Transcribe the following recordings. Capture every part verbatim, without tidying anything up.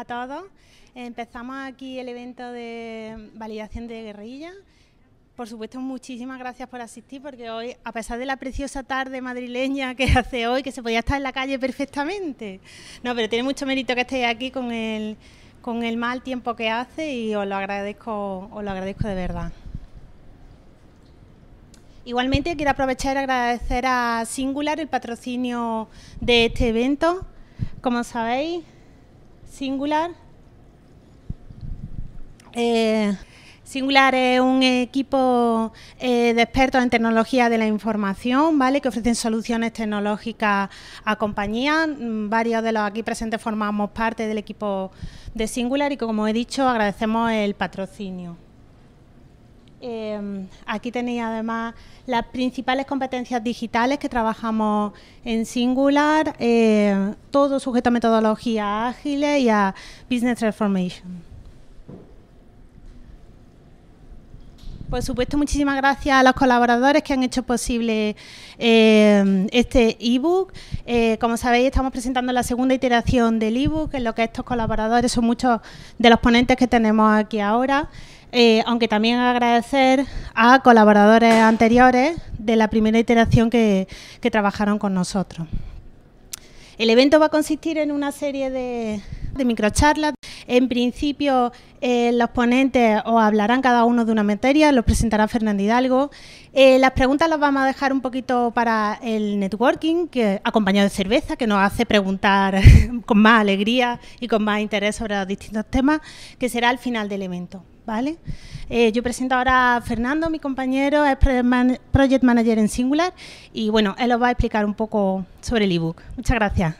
a todos. Empezamos aquí el evento de validación de guerrilla. Por supuesto, muchísimas gracias por asistir, porque hoy, a pesar de la preciosa tarde madrileña que hace hoy, que se podía estar en la calle perfectamente, no, pero tiene mucho mérito que estéis aquí con el, con el mal tiempo que hace, y os lo agradezco, os lo agradezco de verdad. Igualmente, quiero aprovechar y agradecer a Singular el patrocinio de este evento. Como sabéis, Singular... Eh, Singular es un equipo eh, de expertos en tecnología de la información, ¿vale?, que ofrecen soluciones tecnológicas a compañías. Varios de los aquí presentes formamos parte del equipo de Singular y, como he dicho, agradecemos el patrocinio. Eh, aquí tenéis además las principales competencias digitales que trabajamos en Singular, eh, todo sujeto a metodologías ágiles y a Business Transformation. Por supuesto, muchísimas gracias a los colaboradores que han hecho posible eh, este ebook. Eh, como sabéis, estamos presentando la segunda iteración del ebook, en lo que estos colaboradores son muchos de los ponentes que tenemos aquí ahora, eh, aunque también agradecer a colaboradores anteriores de la primera iteración que, que trabajaron con nosotros. El evento va a consistir en una serie de... de microcharlas. En principio, eh, los ponentes os hablarán cada uno de una materia, los presentará Fernando Hidalgo. Eh, las preguntas las vamos a dejar un poquito para el networking, que acompañado de cerveza, que nos hace preguntar con más alegría y con más interés sobre los distintos temas, que será al final del evento, ¿vale? Eh, yo presento ahora a Fernando, mi compañero, es Project Manager en Singular, y bueno, él os va a explicar un poco sobre el ebook. Muchas gracias.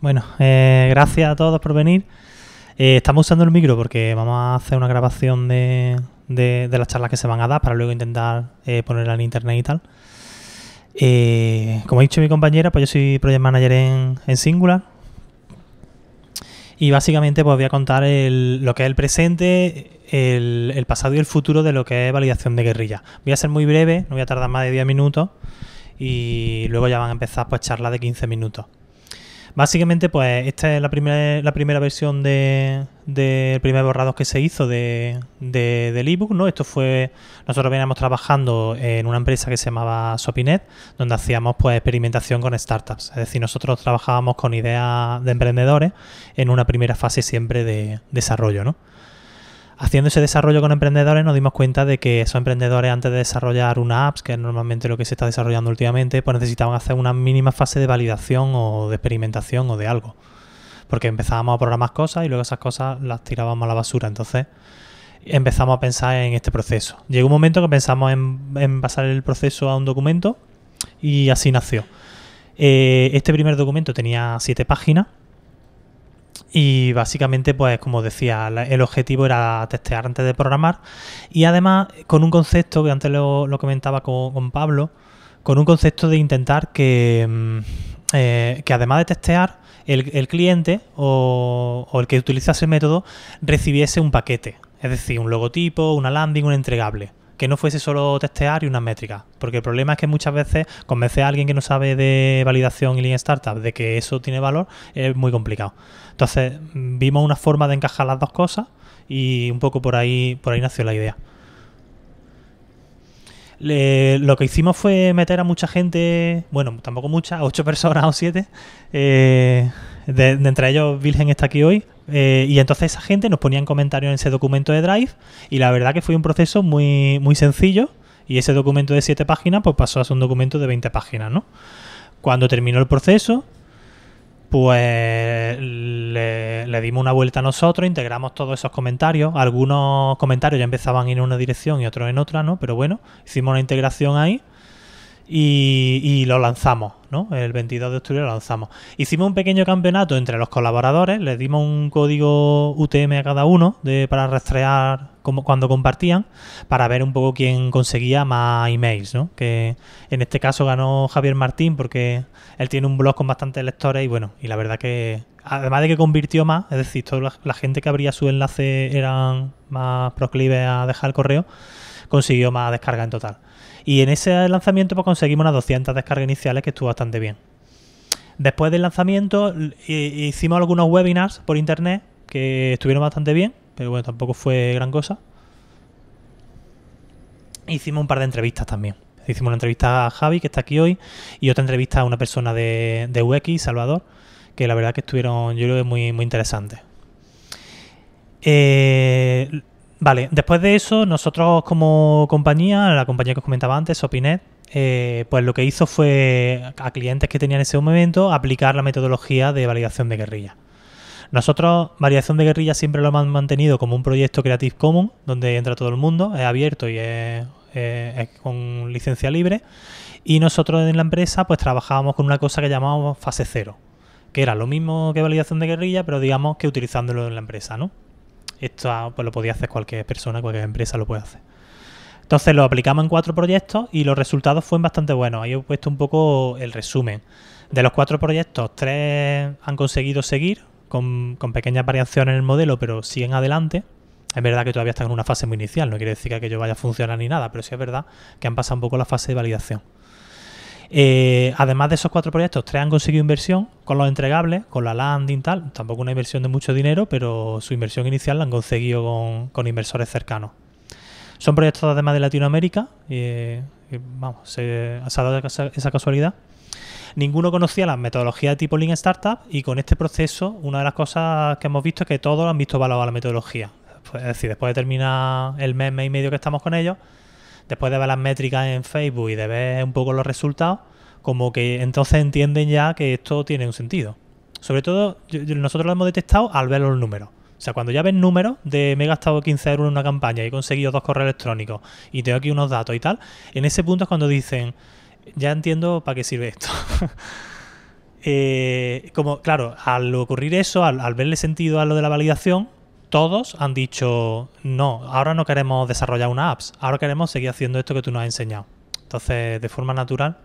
Bueno, eh, gracias a todos por venir. Eh, estamos usando el micro porque vamos a hacer una grabación de, de, de las charlas que se van a dar para luego intentar eh, ponerla en internet y tal. Eh, como ha dicho mi compañera, pues yo soy Project Manager en, en Singular. Y básicamente pues voy a contar el, lo que es el presente, el, el pasado y el futuro de lo que es validación de guerrilla. Voy a ser muy breve, no voy a tardar más de diez minutos y luego ya van a empezar pues charlas de quince minutos. Básicamente, pues, esta es la primera, la primera versión del de primer borrado que se hizo de, de, del ebook, ¿no? Esto fue... Nosotros veníamos trabajando en una empresa que se llamaba Sopinet, donde hacíamos, pues, experimentación con startups. Es decir, nosotros trabajábamos con ideas de emprendedores en una primera fase siempre de desarrollo, ¿no? Haciendo ese desarrollo con emprendedores nos dimos cuenta de que esos emprendedores, antes de desarrollar una app, que es normalmente lo que se está desarrollando últimamente, pues necesitaban hacer una mínima fase de validación o de experimentación o de algo. Porque empezábamos a programar cosas y luego esas cosas las tirábamos a la basura. Entonces empezamos a pensar en este proceso. Llegó un momento que pensamos en, en pasar el proceso a un documento y así nació. Eh, este primer documento tenía siete páginas. Y básicamente, pues como decía, el objetivo era testear antes de programar y además con un concepto, que antes lo, lo comentaba con, con Pablo, con un concepto de intentar que, eh, que además de testear, el, el cliente o, o el que utilizase el método recibiese un paquete, es decir, un logotipo, una landing, un entregable. Que no fuese solo testear y unas métricas. Porque el problema es que muchas veces convencer a alguien que no sabe de validación y Lean Startup de que eso tiene valor es muy complicado. Entonces vimos una forma de encajar las dos cosas y un poco por ahí, por ahí nació la idea. Le, lo que hicimos fue meter a mucha gente, bueno, tampoco mucha, a ocho personas o siete, eh, de, de entre ellos Wilhelm está aquí hoy, eh, y entonces esa gente nos ponía en comentarios en ese documento de Drive y la verdad que fue un proceso muy, muy sencillo y ese documento de siete páginas pues pasó a ser un documento de veinte páginas, ¿no? Cuando terminó el proceso, pues le, le dimos una vuelta a nosotros, integramos todos esos comentarios. Algunos comentarios ya empezaban a ir en una dirección y otros en otra, ¿no? Pero bueno, hicimos una integración ahí y, y lo lanzamos, ¿no? El veintidós de octubre lo lanzamos. Hicimos un pequeño campeonato entre los colaboradores, les dimos un código U T M a cada uno de, para rastrear como, cuando compartían, para ver un poco quién conseguía más emails, ¿no? Que en este caso ganó Javier Martín porque él tiene un blog con bastantes lectores y bueno, y la verdad que además de que convirtió más, es decir, toda la, la gente que abría su enlace eran más proclives a dejar el correo, consiguió más descarga en total. Y en ese lanzamiento pues conseguimos unas doscientas descargas iniciales, que estuvo bastante bien. Después del lanzamiento hicimos algunos webinars por internet que estuvieron bastante bien, pero bueno, tampoco fue gran cosa. Hicimos un par de entrevistas también. Hicimos una entrevista a Javi, que está aquí hoy, y otra entrevista a una persona de, de U X, Salvador, que la verdad que estuvieron, yo creo que muy, muy interesantes. Eh, vale, después de eso, nosotros como compañía, la compañía que os comentaba antes, Opinet, eh, pues lo que hizo fue a clientes que tenían ese momento aplicar la metodología de validación de guerrilla. Nosotros, validación de guerrilla, siempre lo hemos mantenido como un proyecto Creative Commons, donde entra todo el mundo, es abierto y es, es, es con licencia libre. Y nosotros en la empresa pues trabajábamos con una cosa que llamábamos fase cero, que era lo mismo que validación de guerrilla, pero digamos que utilizándolo en la empresa, ¿no? Esto pues lo podía hacer cualquier persona, cualquier empresa lo puede hacer. Entonces lo aplicamos en cuatro proyectos y los resultados fueron bastante buenos. Ahí he puesto un poco el resumen. De los cuatro proyectos, tres han conseguido seguir, Con, con pequeñas variaciones en el modelo, pero siguen adelante. Es verdad que todavía están en una fase muy inicial, no quiere decir que aquello vaya a funcionar ni nada, pero sí es verdad que han pasado un poco la fase de validación. Eh, además de esos cuatro proyectos, tres han conseguido inversión con los entregables, con la landing, tal. Tampoco una inversión de mucho dinero, pero su inversión inicial la han conseguido con, con inversores cercanos. Son proyectos además de Latinoamérica, eh, vamos, se, se ha dado esa casualidad. Ninguno conocía las metodologías de tipo Lean Startup y con este proceso una de las cosas que hemos visto es que todos han visto valor a la metodología. Es decir, después de terminar el mes, mes y medio que estamos con ellos, después de ver las métricas en Facebook y de ver un poco los resultados, como que entonces entienden ya que esto tiene un sentido. Sobre todo, nosotros lo hemos detectado al ver los números. O sea, cuando ya ves números de me he gastado quince euros en una campaña y he conseguido dos correos electrónicos y tengo aquí unos datos y tal, en ese punto es cuando dicen... Ya entiendo para qué sirve esto. eh, como, claro, al ocurrir eso, al, al verle sentido a lo de la validación, todos han dicho, no, ahora no queremos desarrollar una apps, ahora queremos seguir haciendo esto que tú nos has enseñado. Entonces, de forma natural.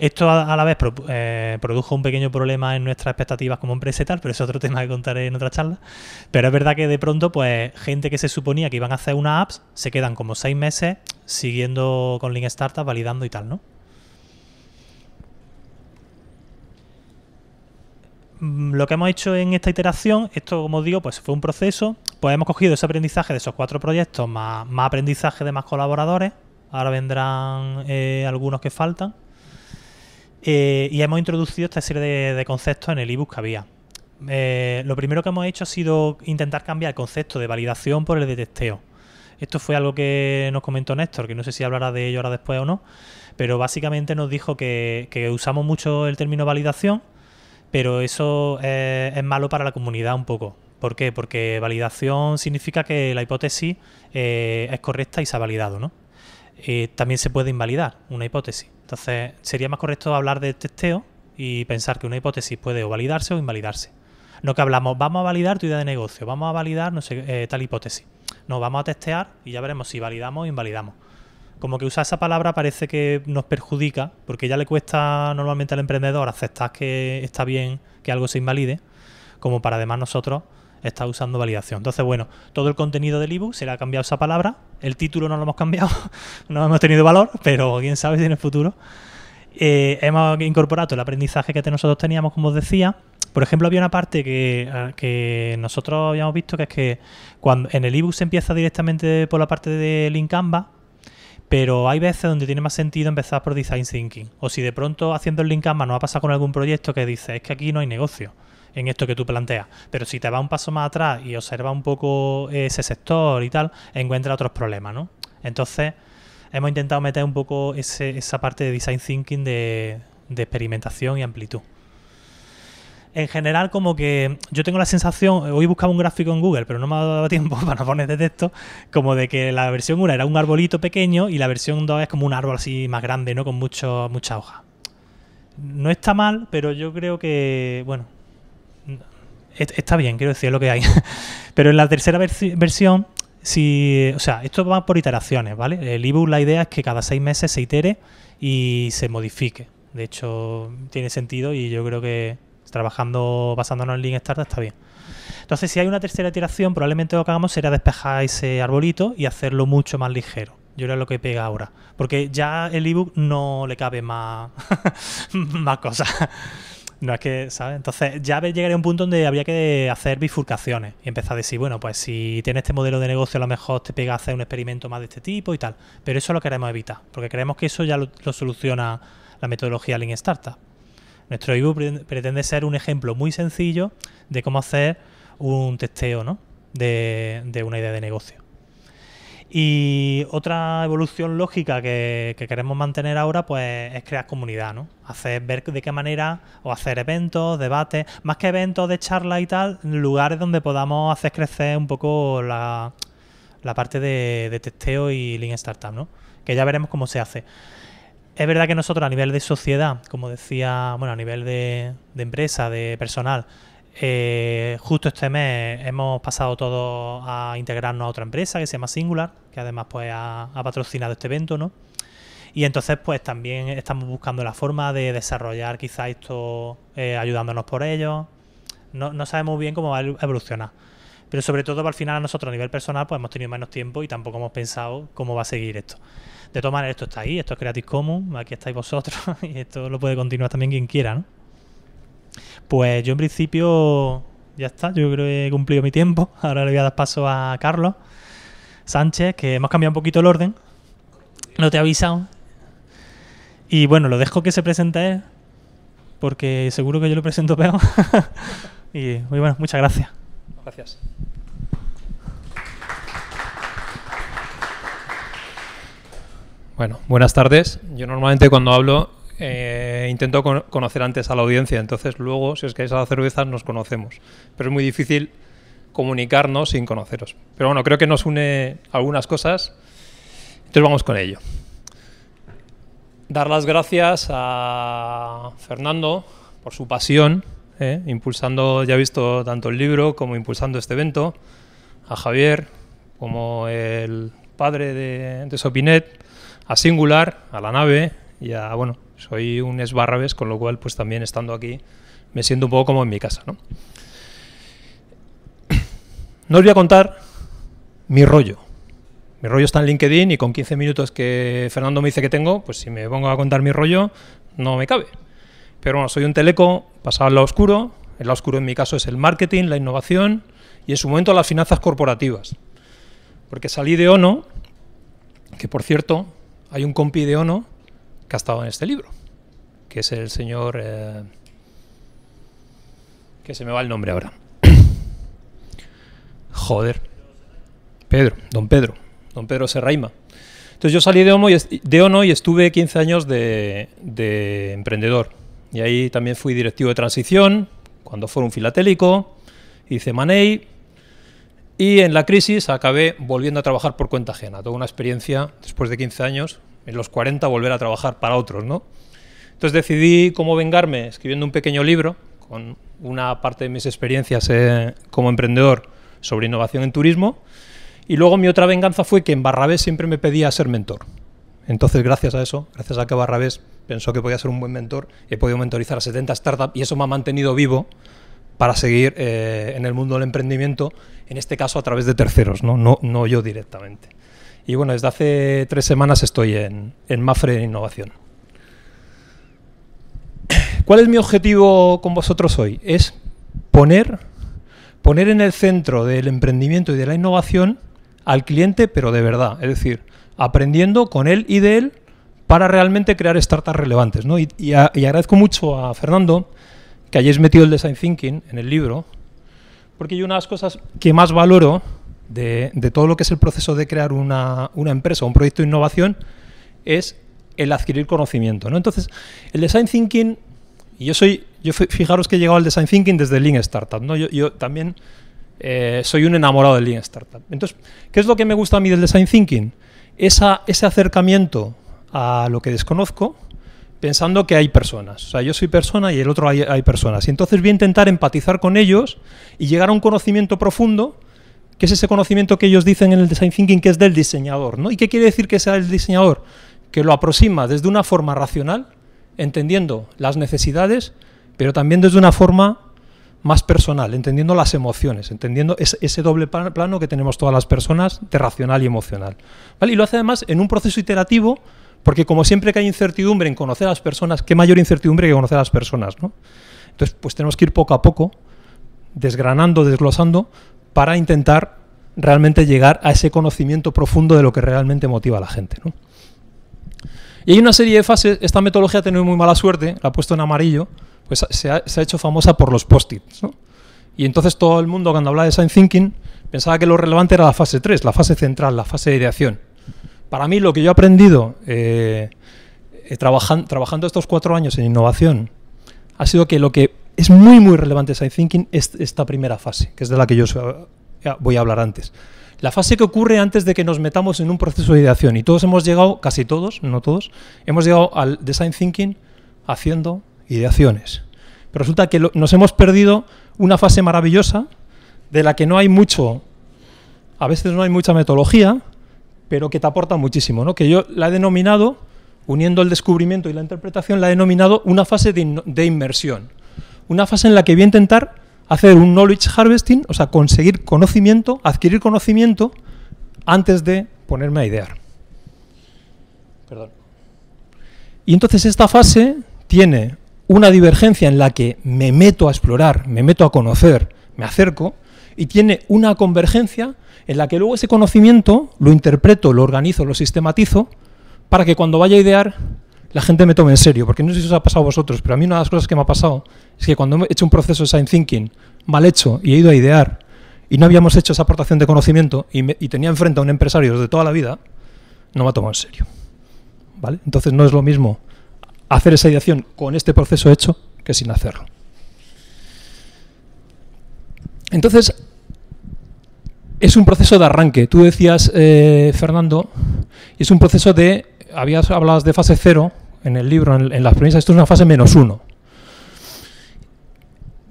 Esto a, a la vez pro, eh, produjo un pequeño problema en nuestras expectativas como empresa y tal, pero es otro tema que contaré en otra charla. Pero es verdad que de pronto, pues, gente que se suponía que iban a hacer una apps, se quedan como seis meses siguiendo con Lean Startup, validando y tal, ¿no? Lo que hemos hecho en esta iteración, esto como digo, pues fue un proceso. Pues hemos cogido ese aprendizaje de esos cuatro proyectos, más, más aprendizaje de más colaboradores. Ahora vendrán eh, algunos que faltan. Eh, y hemos introducido esta serie de, de conceptos en el ebook que había. Eh, lo primero que hemos hecho ha sido intentar cambiar el concepto de validación por el de testeo. Esto fue algo que nos comentó Néstor, que no sé si hablará de ello ahora después o no, pero básicamente nos dijo que, que usamos mucho el término validación, pero eso es, es malo para la comunidad un poco. ¿Por qué? Porque validación significa que la hipótesis eh, es correcta y se ha validado, ¿no? Eh, también se puede invalidar una hipótesis. Entonces, sería más correcto hablar de testeo y pensar que una hipótesis puede o validarse o invalidarse. No que hablamos, vamos a validar tu idea de negocio, vamos a validar no sé, eh, tal hipótesis. No, vamos a testear y ya veremos si validamos o invalidamos. Como que usar esa palabra parece que nos perjudica, porque ya le cuesta normalmente al emprendedor aceptar que está bien que algo se invalide, como para además nosotros estar usando validación. Entonces, bueno, todo el contenido del ebook se le ha cambiado esa palabra. El título no lo hemos cambiado, no hemos tenido valor, pero quién sabe si en el futuro. Eh, hemos incorporado el aprendizaje que nosotros teníamos, como os decía. Por ejemplo, había una parte que, que nosotros habíamos visto, que es que cuando en el ebook se empieza directamente por la parte de Lean Canvas, pero hay veces donde tiene más sentido empezar por Design Thinking. O si de pronto haciendo el Lean Canvas nos ha pasado con algún proyecto que dice, es que aquí no hay negocio en esto que tú planteas. Pero si te vas un paso más atrás y observas un poco ese sector y tal, encuentras otros problemas, ¿no? Entonces, hemos intentado meter un poco ese, esa parte de Design Thinking de, de experimentación y amplitud. En general, como que yo tengo la sensación, hoy buscaba un gráfico en Google, pero no me ha dado tiempo para poner de texto, como de que la versión uno era un arbolito pequeño y la versión dos es como un árbol así más grande, ¿no? Con mucho, mucha hoja. No está mal, pero yo creo que, bueno, está bien, quiero decir, lo que hay. Pero en la tercera versi versión, si, o sea, esto va por iteraciones, ¿vale? El ebook, la idea es que cada seis meses se itere y se modifique. De hecho, tiene sentido y yo creo que trabajando, basándonos en Lean Startup, está bien. Entonces, si hay una tercera iteración, probablemente lo que hagamos será despejar ese arbolito y hacerlo mucho más ligero. Yo creo que es lo que pega ahora. Porque ya el ebook no le cabe más, más cosas. No es que, ¿sabes? Entonces ya llegaría a un punto donde habría que hacer bifurcaciones y empezar a decir, bueno, pues si tienes este modelo de negocio a lo mejor te pega a hacer un experimento más de este tipo y tal. Pero eso lo queremos evitar, porque creemos que eso ya lo, lo soluciona la metodología Lean Startup. Nuestro ebook pretende ser un ejemplo muy sencillo de cómo hacer un testeo, ¿no?, de, de una idea de negocio. Y otra evolución lógica que, que queremos mantener ahora, pues, es crear comunidad, ¿no? Hacer, ver de qué manera, o hacer eventos, debates, más que eventos de charla y tal, lugares donde podamos hacer crecer un poco la, la parte de, de testeo y Lean Startup, ¿no? Que ya veremos cómo se hace. Es verdad que nosotros a nivel de sociedad, como decía, bueno, a nivel de, de empresa, de personal, Eh, justo este mes hemos pasado todos a integrarnos a otra empresa que se llama Singular, que además pues ha, ha patrocinado este evento, ¿no? Y entonces pues también estamos buscando la forma de desarrollar quizá esto, eh, ayudándonos por ellos. No, no sabemos bien cómo va a evolucionar, pero sobre todo al final nosotros a nivel personal pues hemos tenido menos tiempo y tampoco hemos pensado cómo va a seguir esto. De todas maneras, esto está ahí, esto es CreativeCommon, aquí estáis vosotros y esto lo puede continuar también quien quiera, ¿no? Pues yo en principio ya está, yo creo que he cumplido mi tiempo. Ahora le voy a dar paso a Carlos Sánchez, que hemos cambiado un poquito el orden, no te he avisado. Y bueno, lo dejo que se presente él, porque seguro que yo lo presento peor. Y muy bueno, muchas gracias. Gracias. Bueno, buenas tardes. Yo normalmente cuando hablo Eh, intento con conocer antes a la audiencia, entonces luego, si os queréis a la cerveza, nos conocemos. Pero es muy difícil comunicarnos sin conoceros. Pero bueno, creo que nos une algunas cosas, entonces vamos con ello. Dar las gracias a Fernando por su pasión, eh, impulsando, ya he visto, tanto el libro como impulsando este evento. A Javier, como el padre de, de Sopinet, a Singular, a la nave. Ya, bueno, soy un ex Barrabés, con lo cual pues también estando aquí me siento un poco como en mi casa, ¿no? No os voy a contar mi rollo. Mi rollo está en LinkedIn y con quince minutos que Fernando me dice que tengo, pues si me pongo a contar mi rollo no me cabe. Pero bueno, soy un teleco pasado al lado oscuro. El lado oscuro en mi caso es el marketing, la innovación y en su momento las finanzas corporativas. Porque salí de ONO, que por cierto, hay un compi de ONO que ha estado en este libro, que es el señor, eh, que se me va el nombre ahora, joder, Pedro, don Pedro, don Pedro Serrahima. Entonces yo salí de ONO y, de ONO y estuve quince años de, de emprendedor, y ahí también fui directivo de transición, cuando fue un filatélico, hice Manei, y en la crisis acabé volviendo a trabajar por cuenta ajena. Toda una experiencia, después de quince años, en los cuarenta volver a trabajar para otros, ¿no? Entonces decidí cómo vengarme escribiendo un pequeño libro con una parte de mis experiencias eh, como emprendedor sobre innovación en turismo, y luego mi otra venganza fue que en Barrabés siempre me pedía ser mentor. Entonces gracias a eso, gracias a que Barrabés pensó que podía ser un buen mentor, he podido mentorizar a setenta startups y eso me ha mantenido vivo para seguir eh, en el mundo del emprendimiento, en este caso a través de terceros, no, no, no yo directamente. Y bueno, desde hace tres semanas estoy en, en Mafre de Innovación. ¿Cuál es mi objetivo con vosotros hoy? Es poner, poner en el centro del emprendimiento y de la innovación al cliente, pero de verdad. Es decir, aprendiendo con él y de él para realmente crear startups relevantes, ¿no? Y, y, a, y agradezco mucho a Fernando que hayáis metido el Design Thinking en el libro, porque hay unas cosas que más valoro De, de todo lo que es el proceso de crear una, una empresa o un proyecto de innovación es el adquirir conocimiento, ¿no? Entonces, el Design Thinking, y yo soy, yo fijaros que he llegado al Design Thinking desde Lean Startup, ¿no? Yo, yo también eh, soy un enamorado de Lean Startup. Entonces, ¿qué es lo que me gusta a mí del Design Thinking? Esa, ese acercamiento a lo que desconozco, pensando que hay personas. O sea, yo soy persona y el otro hay, hay personas. Y entonces voy a intentar empatizar con ellos y llegar a un conocimiento profundo, que es ese conocimiento que ellos dicen en el Design Thinking que es del diseñador, ¿no? ¿Y qué quiere decir que sea el diseñador? Que lo aproxima desde una forma racional, entendiendo las necesidades, pero también desde una forma más personal, entendiendo las emociones, entendiendo ese, ese doble plano que tenemos todas las personas de racional y emocional, ¿vale? Y lo hace además en un proceso iterativo, porque como siempre que hay incertidumbre en conocer a las personas, ¿qué mayor incertidumbre que conocer a las personas, ¿no? Entonces, pues tenemos que ir poco a poco, desgranando, desglosando, para intentar realmente llegar a ese conocimiento profundo de lo que realmente motiva a la gente, ¿no? Y hay una serie de fases. Esta metodología ha tenido muy mala suerte, la ha puesto en amarillo, pues se ha, se ha hecho famosa por los post-its, ¿no? Y entonces todo el mundo, cuando hablaba de Design Thinking, pensaba que lo relevante era la fase tres, la fase central, la fase de ideación. Para mí, lo que yo he aprendido eh, eh, trabajan, trabajando estos cuatro años en innovación ha sido que lo que es muy, muy relevante de Design Thinking es esta primera fase, que es de la que yo voy a hablar antes. La fase que ocurre antes de que nos metamos en un proceso de ideación. Y todos hemos llegado, casi todos, no todos, hemos llegado al Design Thinking haciendo ideaciones. Pero resulta que lo, nos hemos perdido una fase maravillosa de la que no hay mucho, a veces no hay mucha metodología, pero que te aporta muchísimo, ¿no? Que yo la he denominado, uniendo el descubrimiento y la interpretación, la he denominado una fase de, in de inmersión. Una fase en la que voy a intentar hacer un knowledge harvesting, o sea, conseguir conocimiento, adquirir conocimiento antes de ponerme a idear. Perdón. Y entonces esta fase tiene una divergencia en la que me meto a explorar, me meto a conocer, me acerco, y tiene una convergencia en la que luego ese conocimiento lo interpreto, lo organizo, lo sistematizo, para que cuando vaya a idear la gente me tome en serio. Porque no sé si os ha pasado a vosotros, pero a mí una de las cosas que me ha pasado es que cuando he hecho un proceso de design thinking mal hecho y he ido a idear y no habíamos hecho esa aportación de conocimiento y, me, y tenía enfrente a un empresario de toda la vida, no me ha tomado en serio, ¿vale? Entonces no es lo mismo hacer esa ideación con este proceso hecho que sin hacerlo. Entonces, es un proceso de arranque. Tú decías, eh, Fernando, es un proceso de... Habías hablado de fase cero en el libro, en, en las premisas. Esto es una fase menos uno.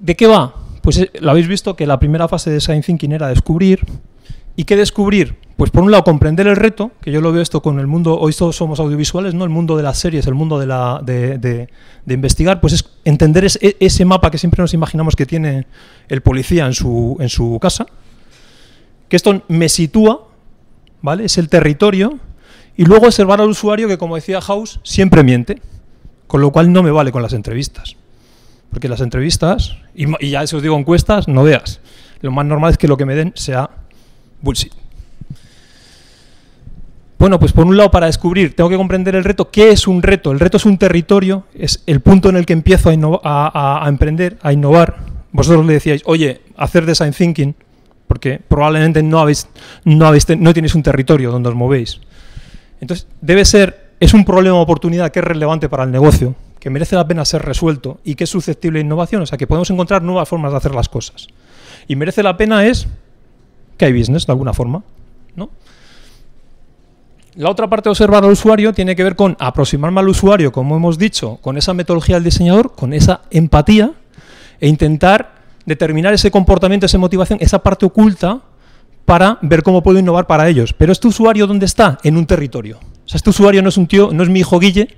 ¿De qué va? Pues eh, lo habéis visto que la primera fase de Design Thinking era descubrir. ¿Y qué descubrir? Pues por un lado comprender el reto, que yo lo veo esto con el mundo, hoy todos somos audiovisuales, ¿no? El mundo de las series, el mundo de, la, de, de, de investigar, pues es entender es, ese mapa que siempre nos imaginamos que tiene el policía en su, en su casa, que esto me sitúa, ¿vale? Es el territorio. Y luego observar al usuario que, como decía House, siempre miente, con lo cual no me vale con las entrevistas. Porque las entrevistas, y, y ya eso os digo encuestas, no veas. Lo más normal es que lo que me den sea bullshit. Bueno, pues por un lado para descubrir, tengo que comprender el reto. ¿Qué es un reto? El reto es un territorio, es el punto en el que empiezo a, a, a emprender, a innovar. Vosotros le decíais, oye, hacer design thinking, porque probablemente no, habéis, no, habéis, no tenéis un territorio donde os movéis. Entonces, debe ser, es un problema o oportunidad que es relevante para el negocio, que merece la pena ser resuelto y que es susceptible a innovación, o sea, que podemos encontrar nuevas formas de hacer las cosas. Y merece la pena es que hay business, de alguna forma, ¿no? La otra parte de observar al usuario tiene que ver con aproximarme al usuario, como hemos dicho, con esa metodología del diseñador, con esa empatía, e intentar determinar ese comportamiento, esa motivación, esa parte oculta, para ver cómo puedo innovar para ellos. Pero este usuario, ¿dónde está? En un territorio. O sea, este usuario no es un tío, no es mi hijo Guille,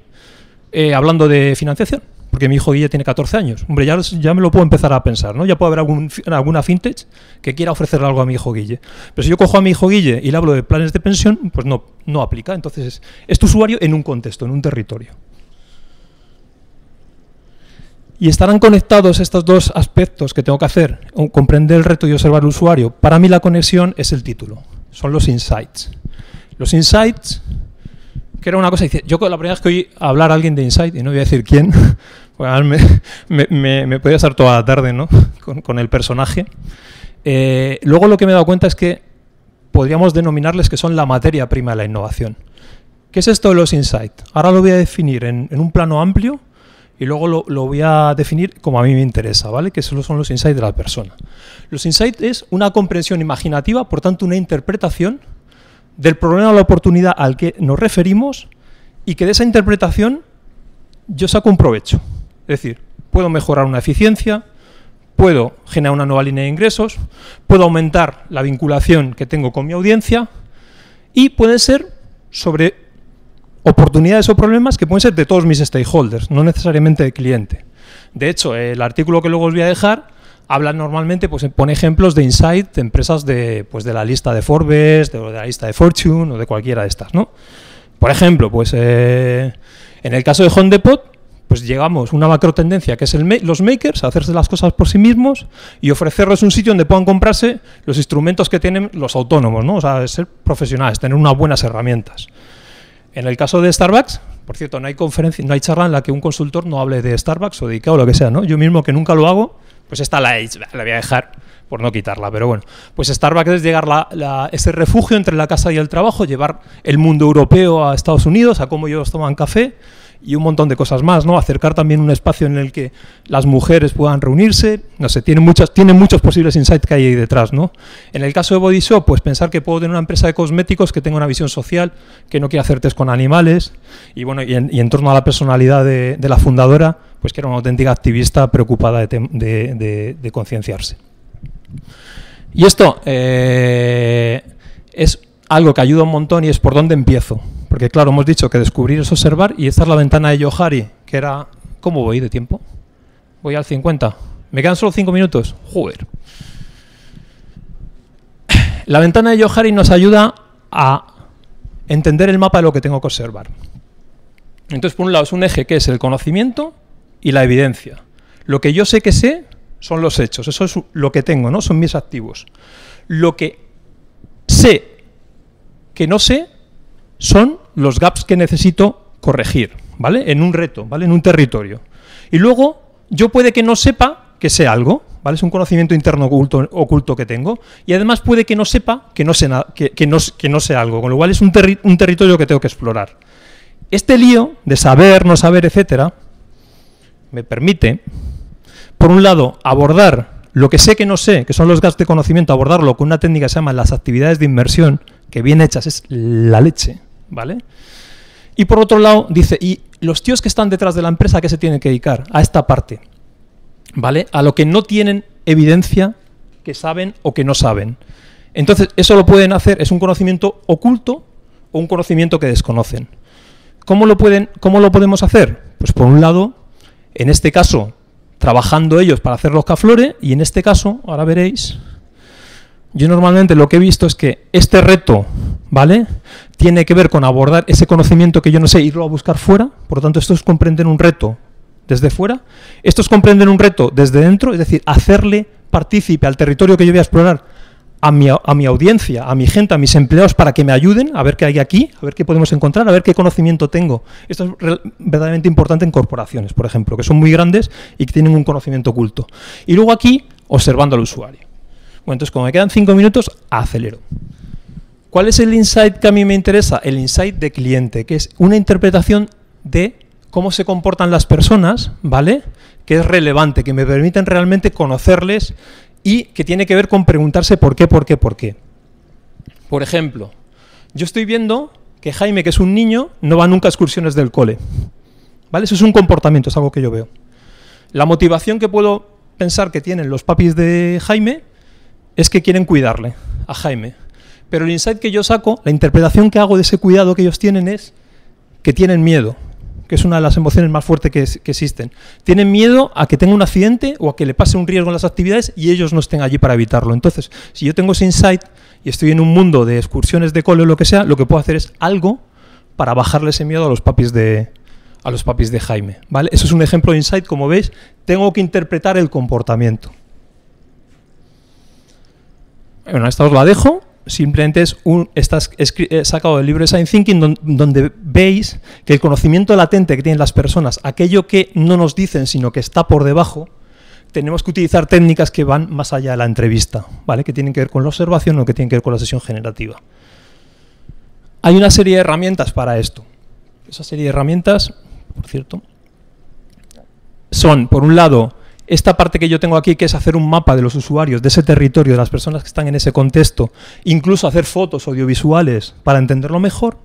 eh, hablando de financiación, porque mi hijo Guille tiene catorce años. Hombre, ya, ya me lo puedo empezar a pensar, ¿no? Ya puede haber algún, alguna fintech que quiera ofrecerle algo a mi hijo Guille. Pero si yo cojo a mi hijo Guille y le hablo de planes de pensión, pues no, no aplica. Entonces, es este usuario en un contexto, en un territorio. Y estarán conectados estos dos aspectos que tengo que hacer, comprender el reto y observar el usuario. Para mí la conexión es el título, son los insights. Los insights, que era una cosa, yo la primera vez que oí hablar a alguien de insight, y no voy a decir quién, porque me, me, me, me podía estar toda la tarde, ¿no? con, con el personaje. Eh, luego lo que me he dado cuenta es que podríamos denominarles que son la materia prima de la innovación. ¿Qué es esto de los insights? Ahora lo voy a definir en, en un plano amplio, y luego lo, lo voy a definir como a mí me interesa, ¿vale? Que solo son los insights de la persona. Los insights es una comprensión imaginativa, por tanto una interpretación del problema o la oportunidad al que nos referimos, y que de esa interpretación yo saco un provecho. Es decir, puedo mejorar una eficiencia, puedo generar una nueva línea de ingresos, puedo aumentar la vinculación que tengo con mi audiencia, y puede ser sobre oportunidades o problemas que pueden ser de todos mis stakeholders, no necesariamente del cliente. De hecho, el artículo que luego os voy a dejar habla normalmente, pues pone ejemplos de insight de empresas de, pues, de la lista de Forbes, de, de la lista de Fortune o de cualquiera de estas, ¿no? Por ejemplo, pues eh, en el caso de Home Depot, pues llegamos a una macro tendencia que es el ma los makers, a hacerse las cosas por sí mismos y ofrecerles un sitio donde puedan comprarse los instrumentos que tienen los autónomos, ¿no? O sea, ser profesionales, tener unas buenas herramientas. En el caso de Starbucks, por cierto, no hay conferencia, no hay charla en la que un consultor no hable de Starbucks o de IKEA o lo que sea, ¿no? Yo mismo, que nunca lo hago, pues esta la, he, la voy a dejar por no quitarla, pero bueno. Pues Starbucks es llegar la, la, ese refugio entre la casa y el trabajo, llevar el mundo europeo a Estados Unidos, a cómo ellos toman café y un montón de cosas más, ¿no? Acercar también un espacio en el que las mujeres puedan reunirse, no sé, tienen, muchas, tienen muchos posibles insights que hay ahí detrás, ¿no? En el caso de Body Shop, pues pensar que puedo tener una empresa de cosméticos que tenga una visión social, que no quiera hacer test con animales, y bueno, y en, y en torno a la personalidad de, de la fundadora, pues que era una auténtica activista preocupada de, de, de, de concienciarse. Y esto eh, es algo que ayuda un montón y es por dónde empiezo. Porque claro, hemos dicho que descubrir es observar y esta es la ventana de Johari, que era... ¿Cómo voy de tiempo? Voy al cincuenta. ¿Me quedan solo cinco minutos? Joder. La ventana de Johari nos ayuda a entender el mapa de lo que tengo que observar. Entonces, por un lado, es un eje que es el conocimiento y la evidencia. Lo que yo sé que sé son los hechos. Eso es lo que tengo, ¿no? Son mis activos. Lo que sé que no sé son los gaps que necesito corregir, ¿vale? En un reto, ¿vale? En un territorio. Y luego, yo puede que no sepa que sé algo, ¿vale? Es un conocimiento interno oculto, oculto que tengo. Y además puede que no sepa que no sé, que, que no, que no sé algo, con lo cual es un, terri un territorio que tengo que explorar. Este lío de saber, no saber, etcétera, me permite, por un lado, abordar lo que sé que no sé, que son los gaps de conocimiento, abordarlo con una técnica que se llama las actividades de inmersión, que bien hechas es la leche, ¿vale? Y por otro lado, dice, y los tíos que están detrás de la empresa, ¿a qué se tienen que dedicar? A esta parte, ¿vale? A lo que no tienen evidencia que saben o que no saben. Entonces, eso lo pueden hacer, es un conocimiento oculto o un conocimiento que desconocen. ¿Cómo lo pueden, cómo lo podemos hacer? Pues por un lado, en este caso, trabajando ellos para hacer los que aflore, y en este caso, ahora veréis... Yo normalmente lo que he visto es que este reto, ¿vale?, tiene que ver con abordar ese conocimiento que yo no sé, irlo a buscar fuera. Por lo tanto, esto es comprender un reto desde fuera. Esto es comprender un reto desde dentro, es decir, hacerle partícipe al territorio que yo voy a explorar, a mi, a mi audiencia, a mi gente, a mis empleados, para que me ayuden a ver qué hay aquí, a ver qué podemos encontrar, a ver qué conocimiento tengo. Esto es verdaderamente importante en corporaciones, por ejemplo, que son muy grandes y que tienen un conocimiento oculto. Y luego aquí, observando al usuario. Bueno, entonces, como me quedan cinco minutos, acelero. ¿Cuál es el insight que a mí me interesa? El insight de cliente, que es una interpretación de cómo se comportan las personas, ¿vale?, que es relevante, que me permiten realmente conocerles y que tiene que ver con preguntarse por qué, por qué, por qué. Por ejemplo, yo estoy viendo que Jaime, que es un niño, no va nunca a excursiones del cole, ¿vale? Eso es un comportamiento, es algo que yo veo. La motivación que puedo pensar que tienen los papis de Jaime es que quieren cuidarle a Jaime. Pero el insight que yo saco, la interpretación que hago de ese cuidado que ellos tienen es que tienen miedo, que es una de las emociones más fuertes que, que existen. Tienen miedo a que tenga un accidente o a que le pase un riesgo en las actividades y ellos no estén allí para evitarlo. Entonces, si yo tengo ese insight y estoy en un mundo de excursiones de cole o lo que sea, lo que puedo hacer es algo para bajarle ese miedo a los papis de, a los papis de Jaime, ¿vale? Eso es un ejemplo de insight, como veis, tengo que interpretar el comportamiento. Bueno, esta os la dejo, simplemente es un, está sacado del libro Design Thinking, don, donde veis que el conocimiento latente que tienen las personas, aquello que no nos dicen sino que está por debajo, tenemos que utilizar técnicas que van más allá de la entrevista, ¿vale?, que tienen que ver con la observación o que tienen que ver con la sesión generativa. Hay una serie de herramientas para esto. Esa serie de herramientas, por cierto, son, por un lado, esta parte que yo tengo aquí, que es hacer un mapa de los usuarios, de ese territorio, de las personas que están en ese contexto, incluso hacer fotos audiovisuales para entenderlo mejor.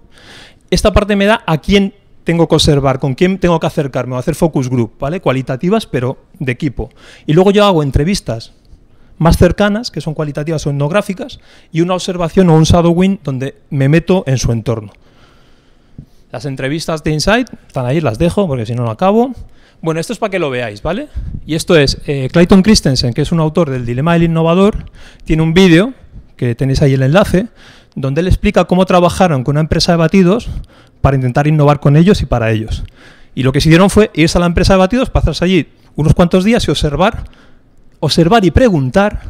Esta parte me da a quién tengo que observar, con quién tengo que acercarme, o hacer focus group, ¿vale?, cualitativas, pero de equipo. Y luego yo hago entrevistas más cercanas, que son cualitativas o etnográficas, y una observación o un shadowing donde me meto en su entorno. Las entrevistas de Insight están ahí, las dejo porque si no, no acabo. Bueno, esto es para que lo veáis, ¿vale? Y esto es eh, Clayton Christensen, que es un autor del Dilema del Innovador, tiene un vídeo, que tenéis ahí el enlace, donde él explica cómo trabajaron con una empresa de batidos para intentar innovar con ellos y para ellos. Y lo que se hicieron fue irse a la empresa de batidos, pasarse allí unos cuantos días y observar, observar y preguntar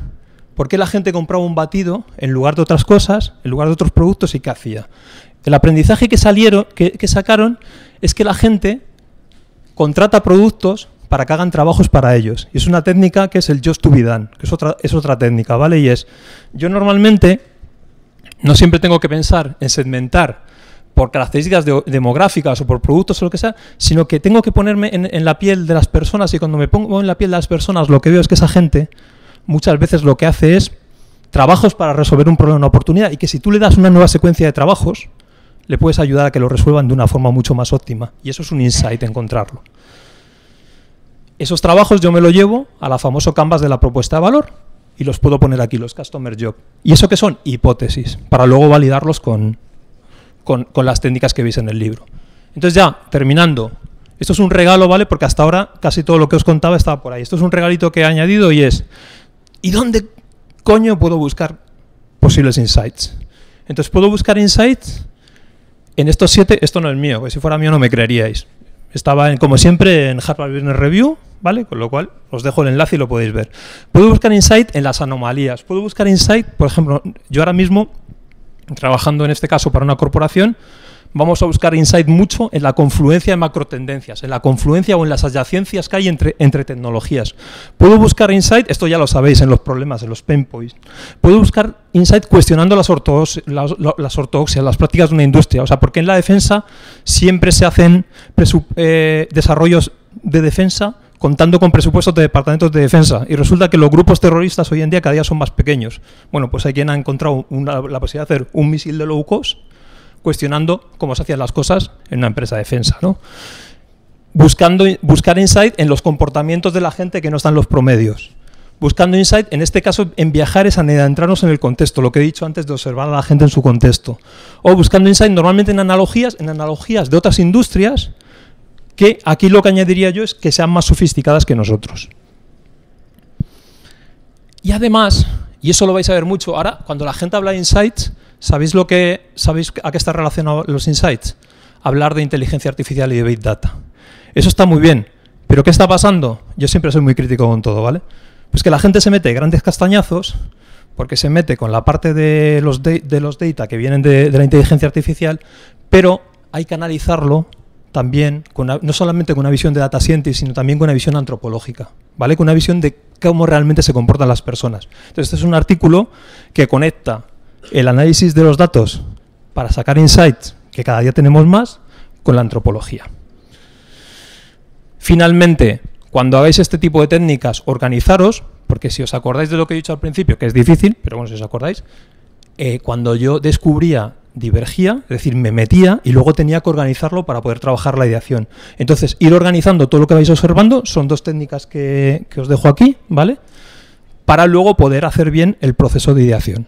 por qué la gente compraba un batido en lugar de otras cosas, en lugar de otros productos y qué hacía. El aprendizaje que, salieron, que, que sacaron es que la gente contrata productos para que hagan trabajos para ellos. Y es una técnica que es el Jobs to be done, que es otra, es otra técnica, ¿vale? Y es, yo normalmente no siempre tengo que pensar en segmentar por características de, demográficas o por productos o lo que sea, sino que tengo que ponerme en, en la piel de las personas, y cuando me pongo en la piel de las personas lo que veo es que esa gente muchas veces lo que hace es trabajos para resolver un problema, una oportunidad, y que si tú le das una nueva secuencia de trabajos, le puedes ayudar a que lo resuelvan de una forma mucho más óptima. Y eso es un insight, encontrarlo. Esos trabajos yo me lo llevo a la famoso Canvas de la propuesta de valor y los puedo poner aquí, los Customer Job. ¿Y eso qué son? Hipótesis, para luego validarlos con, con, con las técnicas que veis en el libro. Entonces ya, terminando, esto es un regalo, ¿vale? Porque hasta ahora casi todo lo que os contaba estaba por ahí. Esto es un regalito que he añadido y es, ¿y dónde coño puedo buscar posibles insights? Entonces puedo buscar insights en estos siete, esto no es mío, porque si fuera mío no me creeríais. Estaba, en, como siempre, en Harvard Business Review, ¿vale? Con lo cual os dejo el enlace y lo podéis ver. Puedo buscar insight en las anomalías. Puedo buscar insight, por ejemplo, yo ahora mismo, trabajando en este caso para una corporación, vamos a buscar insight mucho en la confluencia de macrotendencias, en la confluencia o en las adyacencias que hay entre, entre tecnologías. Puedo buscar insight, esto ya lo sabéis, en los problemas, en los pain points. Puedo buscar insight cuestionando las, ortodox, las, las ortodoxias, las prácticas de una industria. O sea, porque en la defensa siempre se hacen presu, eh, desarrollos de defensa contando con presupuestos de departamentos de defensa. Y resulta que los grupos terroristas hoy en día cada día son más pequeños. Bueno, pues hay quien ha encontrado una, la posibilidad de hacer un misil de low cost cuestionando cómo se hacían las cosas en una empresa de defensa, ¿no? Buscando, buscar insight en los comportamientos de la gente que no están los promedios. Buscando insight, en este caso, en viajar es adentrarnos en el contexto, lo que he dicho antes de observar a la gente en su contexto. O buscando insight normalmente en analogías, en analogías de otras industrias, que aquí lo que añadiría yo es que sean más sofisticadas que nosotros. Y además, y eso lo vais a ver mucho, ahora cuando la gente habla de insights, ¿sabéis, lo que, ¿sabéis a qué están relacionados los insights? Hablar de inteligencia artificial y de Big Data. Eso está muy bien, pero ¿qué está pasando? Yo siempre soy muy crítico con todo, ¿vale? Pues que la gente se mete grandes castañazos porque se mete con la parte de los, de, de los data que vienen de, de la inteligencia artificial, pero hay que analizarlo también, con una, no solamente con una visión de data scientist, sino también con una visión antropológica, ¿vale? Con una visión de cómo realmente se comportan las personas. Entonces, este es un artículo que conecta el análisis de los datos para sacar insights, que cada día tenemos más, con la antropología. Finalmente, cuando hagáis este tipo de técnicas, organizaros, porque si os acordáis de lo que he dicho al principio, que es difícil, pero bueno, si os acordáis, eh, cuando yo descubría, divergía, es decir, me metía y luego tenía que organizarlo para poder trabajar la ideación. Entonces, ir organizando todo lo que vais observando, son dos técnicas que, que os dejo aquí, ¿vale? Para luego poder hacer bien el proceso de ideación.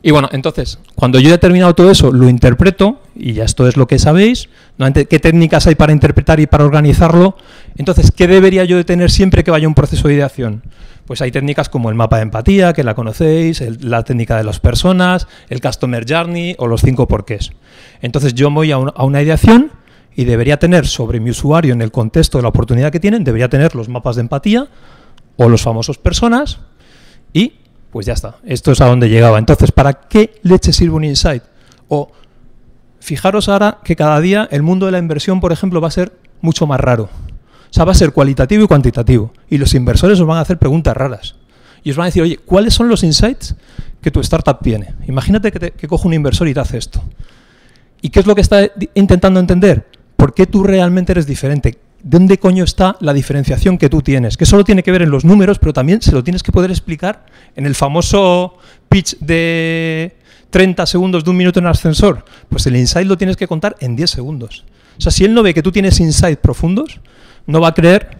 Y bueno, entonces, cuando yo he terminado todo eso, lo interpreto, y ya esto es lo que sabéis, qué técnicas hay para interpretar y para organizarlo. Entonces, ¿qué debería yo de tener siempre que vaya a un proceso de ideación? Pues hay técnicas como el mapa de empatía, que la conocéis, el, la técnica de las personas, el Customer Journey o los cinco porqués. Entonces, yo voy a, un, a una ideación y debería tener sobre mi usuario, en el contexto de la oportunidad que tienen, debería tener los mapas de empatía o los famosos personas y... pues ya está, esto es a donde llegaba. Entonces, ¿para qué leche sirve un insight? O fijaros ahora que cada día el mundo de la inversión, por ejemplo, va a ser mucho más raro. O sea, va a ser cualitativo y cuantitativo. Y los inversores os van a hacer preguntas raras. Y os van a decir, oye, ¿cuáles son los insights que tu startup tiene? Imagínate que, te, que coge un inversor y te hace esto. ¿Y qué es lo que está intentando entender? ¿Por qué tú realmente eres diferente? ¿Dónde coño está la diferenciación que tú tienes? Que solo tiene que ver en los números, pero también se lo tienes que poder explicar en el famoso pitch de treinta segundos de un minuto en el ascensor. Pues el insight lo tienes que contar en diez segundos. O sea, si él no ve que tú tienes insights profundos, no va a creer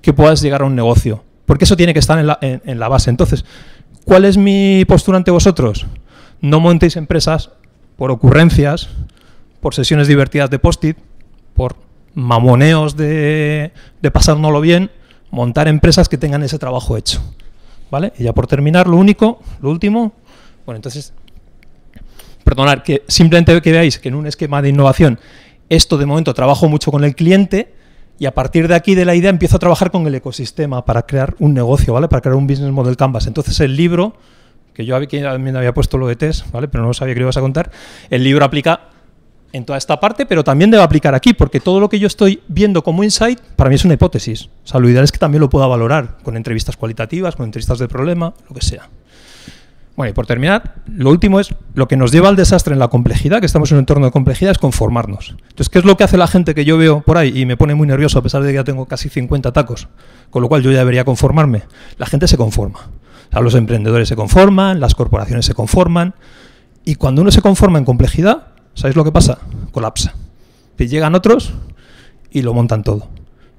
que puedas llegar a un negocio. Porque eso tiene que estar en la, en, en la base. Entonces, ¿cuál es mi postura ante vosotros? No montéis empresas por ocurrencias, por sesiones divertidas de post-it, por... mamoneos de, de pasárnoslo bien, montar empresas que tengan ese trabajo hecho, ¿vale? Y ya por terminar, lo único, lo último, bueno, entonces, perdonad, que simplemente que veáis que en un esquema de innovación esto de momento trabajo mucho con el cliente y a partir de aquí de la idea empiezo a trabajar con el ecosistema para crear un negocio, ¿vale? Para crear un business model canvas. Entonces el libro, que yo también había puesto lo de test, ¿vale? Pero no sabía que lo ibas a contar, el libro aplica en toda esta parte, pero también debe aplicar aquí, porque todo lo que yo estoy viendo como insight, para mí es una hipótesis. O sea, lo ideal es que también lo pueda valorar con entrevistas cualitativas, con entrevistas de problema, lo que sea. Bueno, y por terminar, lo último es lo que nos lleva al desastre en la complejidad, que estamos en un entorno de complejidad, es conformarnos. Entonces, ¿qué es lo que hace la gente que yo veo por ahí? Y me pone muy nervioso, a pesar de que ya tengo casi cincuenta tacos, con lo cual yo ya debería conformarme. La gente se conforma. O sea, los emprendedores se conforman, las corporaciones se conforman, y cuando uno se conforma en complejidad, ¿sabéis lo que pasa? Colapsa. Te llegan otros y lo montan todo.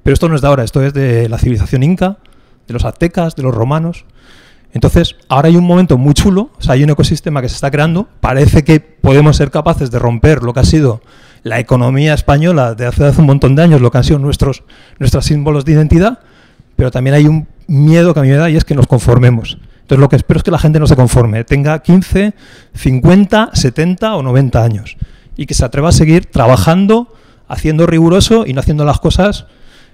Pero esto no es de ahora, esto es de la civilización inca, de los aztecas, de los romanos. Entonces, ahora hay un momento muy chulo, o sea, hay un ecosistema que se está creando, parece que podemos ser capaces de romper lo que ha sido la economía española de hace, hace un montón de años, lo que han sido nuestros, nuestros símbolos de identidad, pero también hay un miedo que a mí me da y es que nos conformemos. Entonces, lo que espero es que la gente no se conforme, tenga quince, cincuenta, setenta o noventa años y que se atreva a seguir trabajando, haciendo riguroso y no haciendo las cosas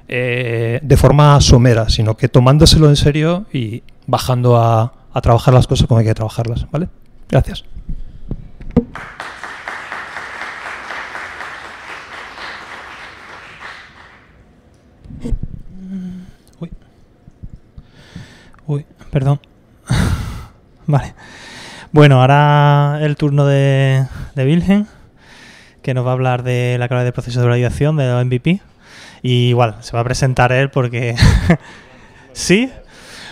eh, de forma somera, sino que tomándoselo en serio y bajando a, a trabajar las cosas como hay que trabajarlas, ¿vale? Gracias. Uy. Uy, perdón. Vale. Bueno, ahora el turno de, de Wilhelm, que nos va a hablar de la clave de proceso de validación de M V P. Y igual, se va a presentar él porque... ¿Sí?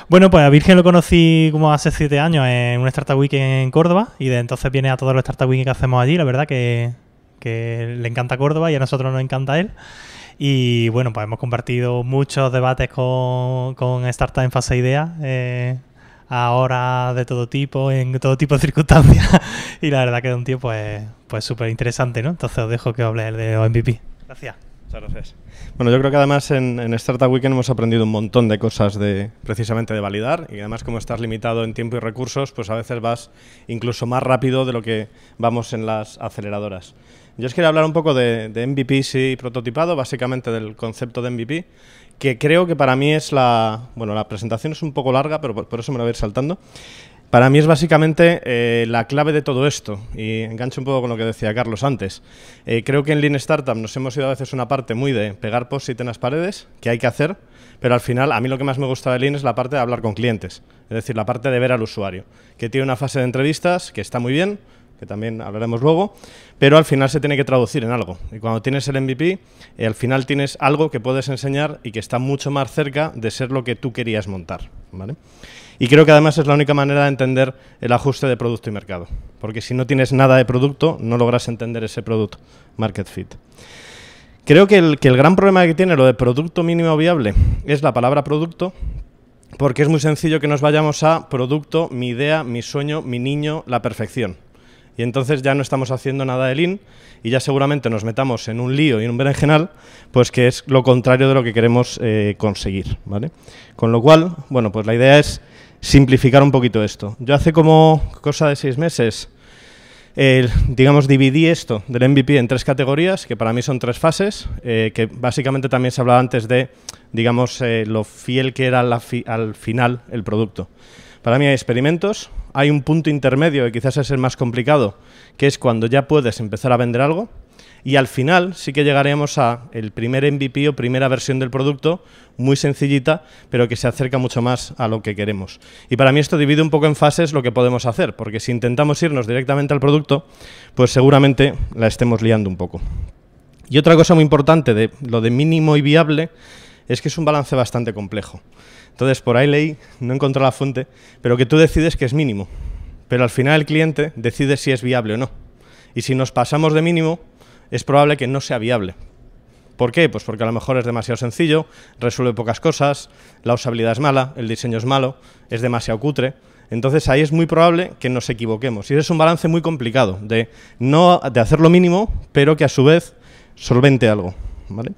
Bueno, pues a Wilhelm lo conocí como hace siete años en un Startup Week en Córdoba y de entonces viene a todos los Startup Week que hacemos allí. La verdad que, que le encanta Córdoba y a nosotros nos encanta él. Y bueno, pues hemos compartido muchos debates con, con Startup en fase idea, eh, ahora de todo tipo, en todo tipo de circunstancias, y la verdad que de un tiempo es pues súper interesante, ¿no? Entonces os dejo que hable de O M V P. Gracias. Muchas gracias. Bueno, yo creo que además en, en Startup Weekend hemos aprendido un montón de cosas de precisamente de validar, y además como estás limitado en tiempo y recursos, pues a veces vas incluso más rápido de lo que vamos en las aceleradoras. Yo os quería hablar un poco de, de M V P y prototipado, básicamente del concepto de M V P, que creo que para mí es la... Bueno, la presentación es un poco larga, pero por, por eso me la voy a ir saltando. Para mí es básicamente eh, la clave de todo esto, y engancho un poco con lo que decía Carlos antes. Eh, creo que en Lean Startup nos hemos ido a veces una parte muy de pegar post-it en las paredes, que hay que hacer, pero al final a mí lo que más me gusta de Lean es la parte de hablar con clientes, es decir, la parte de ver al usuario, que tiene una fase de entrevistas que está muy bien, que también hablaremos luego, pero al final se tiene que traducir en algo. Y cuando tienes el M V P, eh, al final tienes algo que puedes enseñar y que está mucho más cerca de ser lo que tú querías montar, ¿vale? Y creo que además es la única manera de entender el ajuste de producto y mercado, porque si no tienes nada de producto, no logras entender ese product market fit. Creo que el, que el gran problema que tiene lo de producto mínimo viable es la palabra producto, porque es muy sencillo que nos vayamos a producto, mi idea, mi sueño, mi niño, la perfección. Y entonces ya no estamos haciendo nada de Lean y ya seguramente nos metamos en un lío y en un berenjenal, pues que es lo contrario de lo que queremos eh, conseguir, ¿vale? Con lo cual, bueno, pues la idea es simplificar un poquito esto. Yo hace como cosa de seis meses, eh, digamos, dividí esto del M V P en tres categorías, que para mí son tres fases, eh, que básicamente también se hablaba antes de, digamos, eh, lo fiel que era la fi- al final el producto. Para mí hay experimentos, hay un punto intermedio que quizás es el más complicado, que es cuando ya puedes empezar a vender algo, y al final sí que llegaremos a el primer M V P o primera versión del producto, muy sencillita, pero que se acerca mucho más a lo que queremos. Y para mí esto divide un poco en fases lo que podemos hacer, porque si intentamos irnos directamente al producto, pues seguramente la estemos liando un poco. Y otra cosa muy importante de lo de mínimo y viable es que es un balance bastante complejo. Entonces, por ahí leí, no encontré la fuente, pero que tú decides que es mínimo. Pero al final el cliente decide si es viable o no. Y si nos pasamos de mínimo, es probable que no sea viable. ¿Por qué? Pues porque a lo mejor es demasiado sencillo, resuelve pocas cosas, la usabilidad es mala, el diseño es malo, es demasiado cutre. Entonces ahí es muy probable que nos equivoquemos. Y ese es un balance muy complicado, de, no, de hacer lo mínimo, pero que a su vez solvente algo, ¿vale?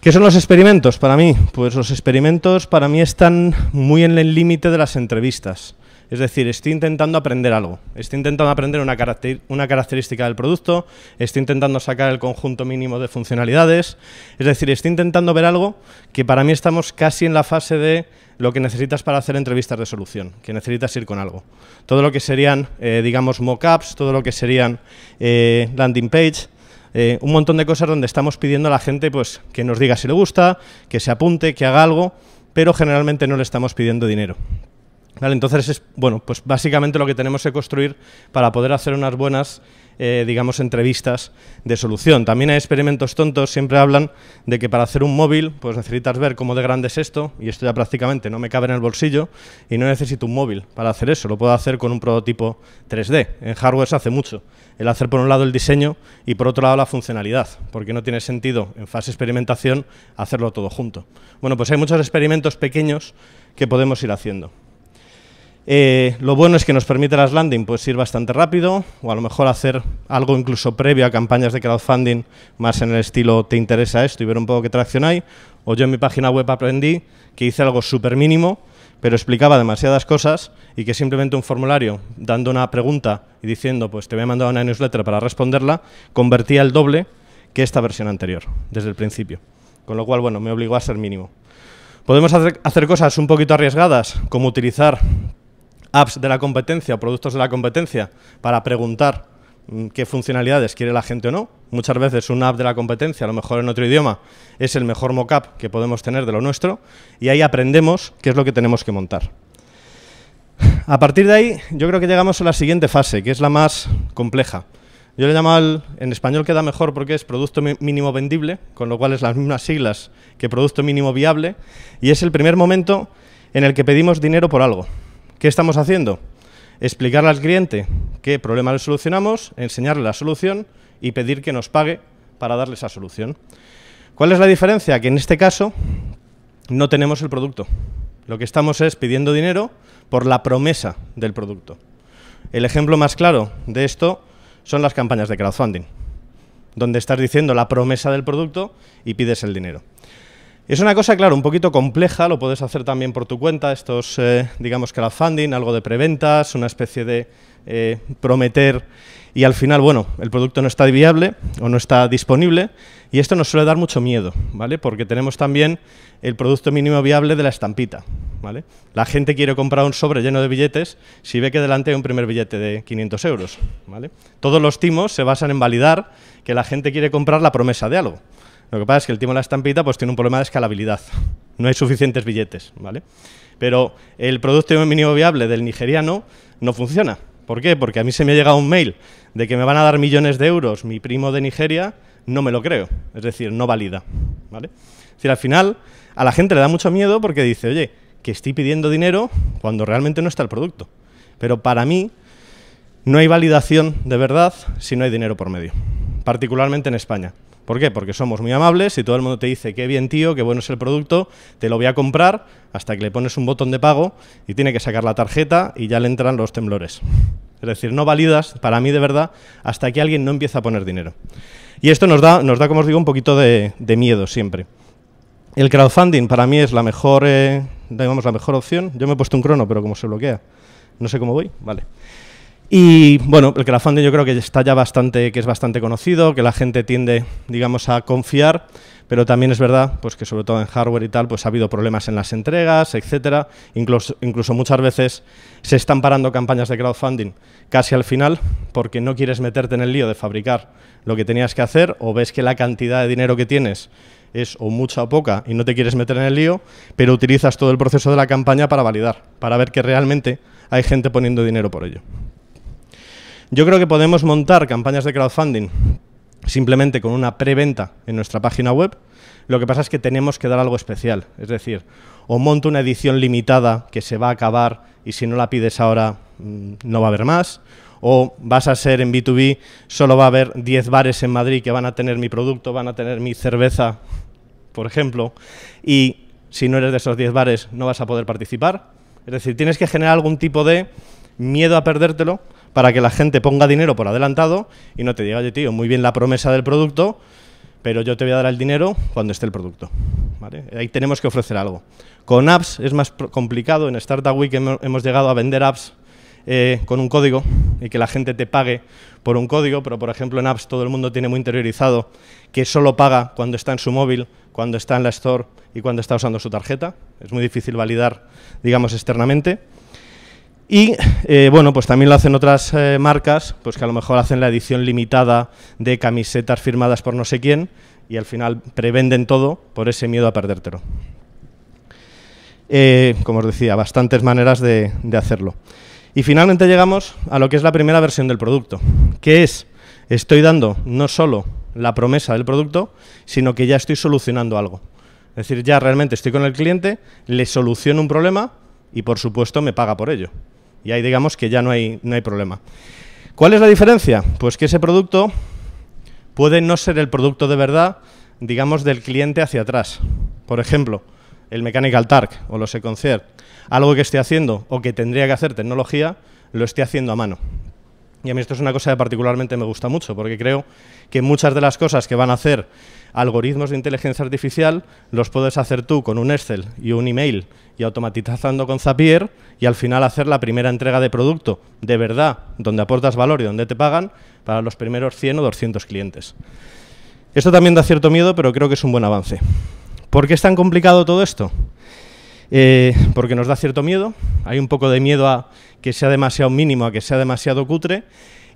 ¿Qué son los experimentos para mí? Pues los experimentos para mí están muy en el límite de las entrevistas. Es decir, estoy intentando aprender algo, estoy intentando aprender una, caracter- una característica del producto, estoy intentando sacar el conjunto mínimo de funcionalidades, es decir, estoy intentando ver algo que para mí estamos casi en la fase de lo que necesitas para hacer entrevistas de solución, que necesitas ir con algo. Todo lo que serían, eh, digamos, mockups, todo lo que serían eh, landing page, eh, un montón de cosas donde estamos pidiendo a la gente pues, que nos diga si le gusta, que se apunte, que haga algo, pero generalmente no le estamos pidiendo dinero. Vale, entonces, es, bueno, pues básicamente lo que tenemos que construir para poder hacer unas buenas, eh, digamos, entrevistas de solución. También hay experimentos tontos, siempre hablan de que para hacer un móvil, pues necesitas ver cómo de grande es esto, y esto ya prácticamente no me cabe en el bolsillo, y no necesito un móvil para hacer eso, lo puedo hacer con un prototipo tres D. En hardware se hace mucho, el hacer por un lado el diseño y por otro lado la funcionalidad, porque no tiene sentido en fase de experimentación hacerlo todo junto. Bueno, pues hay muchos experimentos pequeños que podemos ir haciendo. Eh, lo bueno es que nos permite las landing pues, ir bastante rápido, o a lo mejor hacer algo incluso previo a campañas de crowdfunding, más en el estilo te interesa esto y ver un poco qué tracción hay. O yo en mi página web aprendí que hice algo súper mínimo, pero explicaba demasiadas cosas y que simplemente un formulario, dando una pregunta y diciendo pues te voy a mandar una newsletter para responderla, convertía el doble que esta versión anterior, desde el principio. Con lo cual, bueno, me obligó a ser mínimo. Podemos hacer, hacer cosas un poquito arriesgadas, como utilizar apps de la competencia o productos de la competencia para preguntar mm, qué funcionalidades quiere la gente o no. Muchas veces una app de la competencia, a lo mejor en otro idioma, es el mejor mockup que podemos tener de lo nuestro y ahí aprendemos qué es lo que tenemos que montar. A partir de ahí, yo creo que llegamos a la siguiente fase, que es la más compleja. Yo le llamo al, en español queda mejor porque es producto mínimo vendible, con lo cual es las mismas siglas que producto mínimo viable, y es el primer momento en el que pedimos dinero por algo. ¿Qué estamos haciendo? Explicarle al cliente qué problema le solucionamos, enseñarle la solución y pedir que nos pague para darle esa solución. ¿Cuál es la diferencia? Que en este caso no tenemos el producto. Lo que estamos es pidiendo dinero por la promesa del producto. El ejemplo más claro de esto son las campañas de crowdfunding, donde estás diciendo la promesa del producto y pides el dinero. Es una cosa, claro, un poquito compleja, lo puedes hacer también por tu cuenta, estos, eh, digamos, crowdfunding, algo de preventas, una especie de eh, prometer y al final, bueno, el producto no está viable o no está disponible y esto nos suele dar mucho miedo, ¿vale? Porque tenemos también el producto mínimo viable de la estampita, ¿vale? La gente quiere comprar un sobre lleno de billetes si ve que delante hay un primer billete de quinientos euros, ¿vale? Todos los timos se basan en validar que la gente quiere comprar la promesa de algo. Lo que pasa es que el timo de la estampita pues, tiene un problema de escalabilidad. No hay suficientes billetes, ¿vale? Pero el producto mínimo viable del nigeriano no funciona. ¿Por qué? Porque a mí se me ha llegado un mail de que me van a dar millones de euros mi primo de Nigeria, no me lo creo. Es decir, no valida, ¿vale? Es decir, al final a la gente le da mucho miedo porque dice, oye, que estoy pidiendo dinero cuando realmente no está el producto. Pero para mí no hay validación de verdad si no hay dinero por medio, particularmente en España. ¿Por qué? Porque somos muy amables y todo el mundo te dice qué bien tío, qué bueno es el producto, te lo voy a comprar hasta que le pones un botón de pago y tiene que sacar la tarjeta y ya le entran los temblores. Es decir, no validas, para mí de verdad, hasta que alguien no empieza a poner dinero. Y esto nos da, nos da como os digo, un poquito de, de miedo siempre. El crowdfunding para mí es la mejor, eh, digamos, la mejor opción. Yo me he puesto un crono, pero como se bloquea, no sé cómo voy, vale. Y bueno, el crowdfunding yo creo que está ya bastante, que es bastante conocido, que la gente tiende, digamos, a confiar, pero también es verdad, pues que sobre todo en hardware y tal, pues ha habido problemas en las entregas, etcétera. Incluso, incluso muchas veces se están parando campañas de crowdfunding casi al final, porque no quieres meterte en el lío de fabricar lo que tenías que hacer, o ves que la cantidad de dinero que tienes es o mucha o poca y no te quieres meter en el lío, pero utilizas todo el proceso de la campaña para validar, para ver que realmente hay gente poniendo dinero por ello. Yo creo que podemos montar campañas de crowdfunding simplemente con una preventa en nuestra página web. Lo que pasa es que tenemos que dar algo especial. Es decir, o monto una edición limitada que se va a acabar y si no la pides ahora no va a haber más. O vas a ser en B dos B, solo va a haber diez bares en Madrid que van a tener mi producto, van a tener mi cerveza, por ejemplo. Y si no eres de esos diez bares no vas a poder participar. Es decir, tienes que generar algún tipo de miedo a perdértelo para que la gente ponga dinero por adelantado y no te diga, oye tío, muy bien la promesa del producto, pero yo te voy a dar el dinero cuando esté el producto, ¿vale? Ahí tenemos que ofrecer algo. Con apps es más complicado. En Startup Week hemos llegado a vender apps eh, con un código y que la gente te pague por un código, pero por ejemplo en apps todo el mundo tiene muy interiorizado que solo paga cuando está en su móvil, cuando está en la store y cuando está usando su tarjeta. Es muy difícil validar, digamos, externamente. Y eh, bueno, pues también lo hacen otras eh, marcas, pues que a lo mejor hacen la edición limitada de camisetas firmadas por no sé quién y al final prevenden todo por ese miedo a perdértelo. Eh, como os decía, bastantes maneras de, de hacerlo. Y finalmente llegamos a lo que es la primera versión del producto, que es, estoy dando no solo la promesa del producto, sino que ya estoy solucionando algo. Es decir, ya realmente estoy con el cliente, le soluciono un problema y por supuesto me paga por ello. Y ahí digamos que ya no hay, no hay problema. ¿Cuál es la diferencia? Pues que ese producto puede no ser el producto de verdad, digamos, del cliente hacia atrás. Por ejemplo, el Mechanical Turk o los E-Concierge. Algo que esté haciendo o que tendría que hacer tecnología, lo esté haciendo a mano. Y a mí esto es una cosa que particularmente me gusta mucho, porque creo que muchas de las cosas que van a hacer algoritmos de inteligencia artificial los puedes hacer tú con un Excel y un email y automatizando con Zapier, y al final hacer la primera entrega de producto de verdad, donde aportas valor y donde te pagan, para los primeros cien o doscientos clientes. Esto también da cierto miedo, pero creo que es un buen avance. ¿Por qué es tan complicado todo esto? Eh, porque nos da cierto miedo, hay un poco de miedo a que sea demasiado mínimo, a que sea demasiado cutre,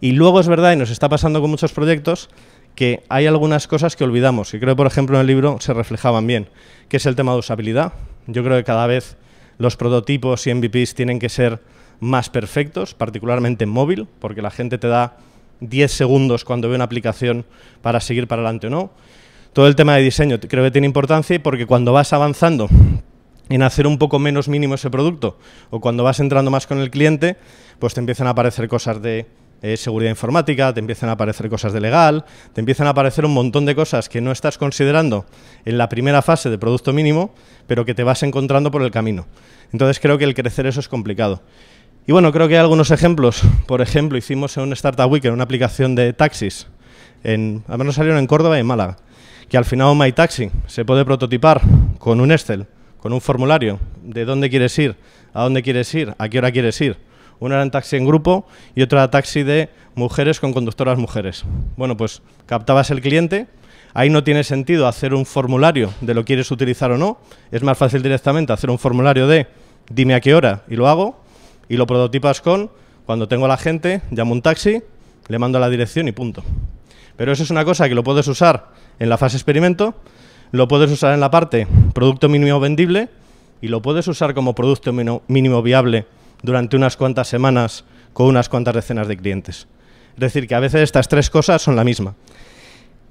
y luego es verdad, y nos está pasando con muchos proyectos, que hay algunas cosas que olvidamos, y creo, por ejemplo, en el libro se reflejaban bien, que es el tema de usabilidad. Yo creo que cada vez los prototipos y M V Pes tienen que ser más perfectos, particularmente en móvil, porque la gente te da diez segundos cuando ve una aplicación para seguir para adelante o no. Todo el tema de diseño creo que tiene importancia, porque cuando vas avanzando en hacer un poco menos mínimo ese producto, o cuando vas entrando más con el cliente, pues te empiezan a aparecer cosas de eh, seguridad informática, te empiezan a aparecer cosas de legal, te empiezan a aparecer un montón de cosas que no estás considerando en la primera fase de producto mínimo, pero que te vas encontrando por el camino. Entonces creo que el crecer eso es complicado. Y bueno, creo que hay algunos ejemplos. Por ejemplo, hicimos en un Startup Week, en una aplicación de taxis, en, al menos salieron en Córdoba y en Málaga, que al final My Taxi se puede prototipar con un Excel, con un formulario, de dónde quieres ir, a dónde quieres ir, a qué hora quieres ir. Una era en taxi en grupo y otra era taxi de mujeres con conductoras mujeres. Bueno, pues captabas el cliente, ahí no tiene sentido hacer un formulario de lo quieres utilizar o no, es más fácil directamente hacer un formulario de dime a qué hora y lo hago, y lo prototipas con cuando tengo a la gente, llamo un taxi, le mando la dirección y punto. Pero eso es una cosa que lo puedes usar en la fase experimento, lo puedes usar en la parte producto mínimo vendible y lo puedes usar como producto mínimo viable durante unas cuantas semanas con unas cuantas decenas de clientes. Es decir, que a veces estas tres cosas son la misma.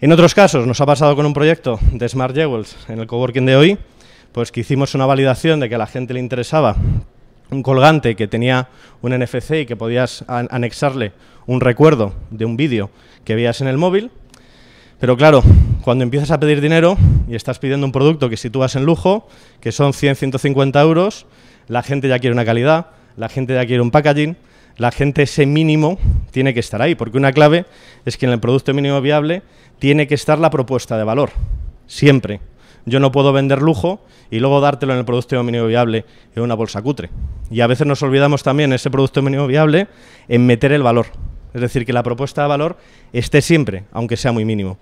En otros casos, nos ha pasado con un proyecto de Smart Jewels en el coworking de hoy, pues que hicimos una validación de que a la gente le interesaba un colgante que tenía un N F C y que podías anexarle un recuerdo de un vídeo que veías en el móvil. Pero claro, cuando empiezas a pedir dinero y estás pidiendo un producto que sitúas en lujo, que son cien, ciento cincuenta euros, la gente ya quiere una calidad, la gente ya quiere un packaging, la gente ese mínimo tiene que estar ahí, porque una clave es que en el producto mínimo viable tiene que estar la propuesta de valor, siempre. Yo no puedo vender lujo y luego dártelo en el producto mínimo viable en una bolsa cutre. Y a veces nos olvidamos también ese producto mínimo viable en meter el valor. Es decir, que la propuesta de valor esté siempre, aunque sea muy mínimo.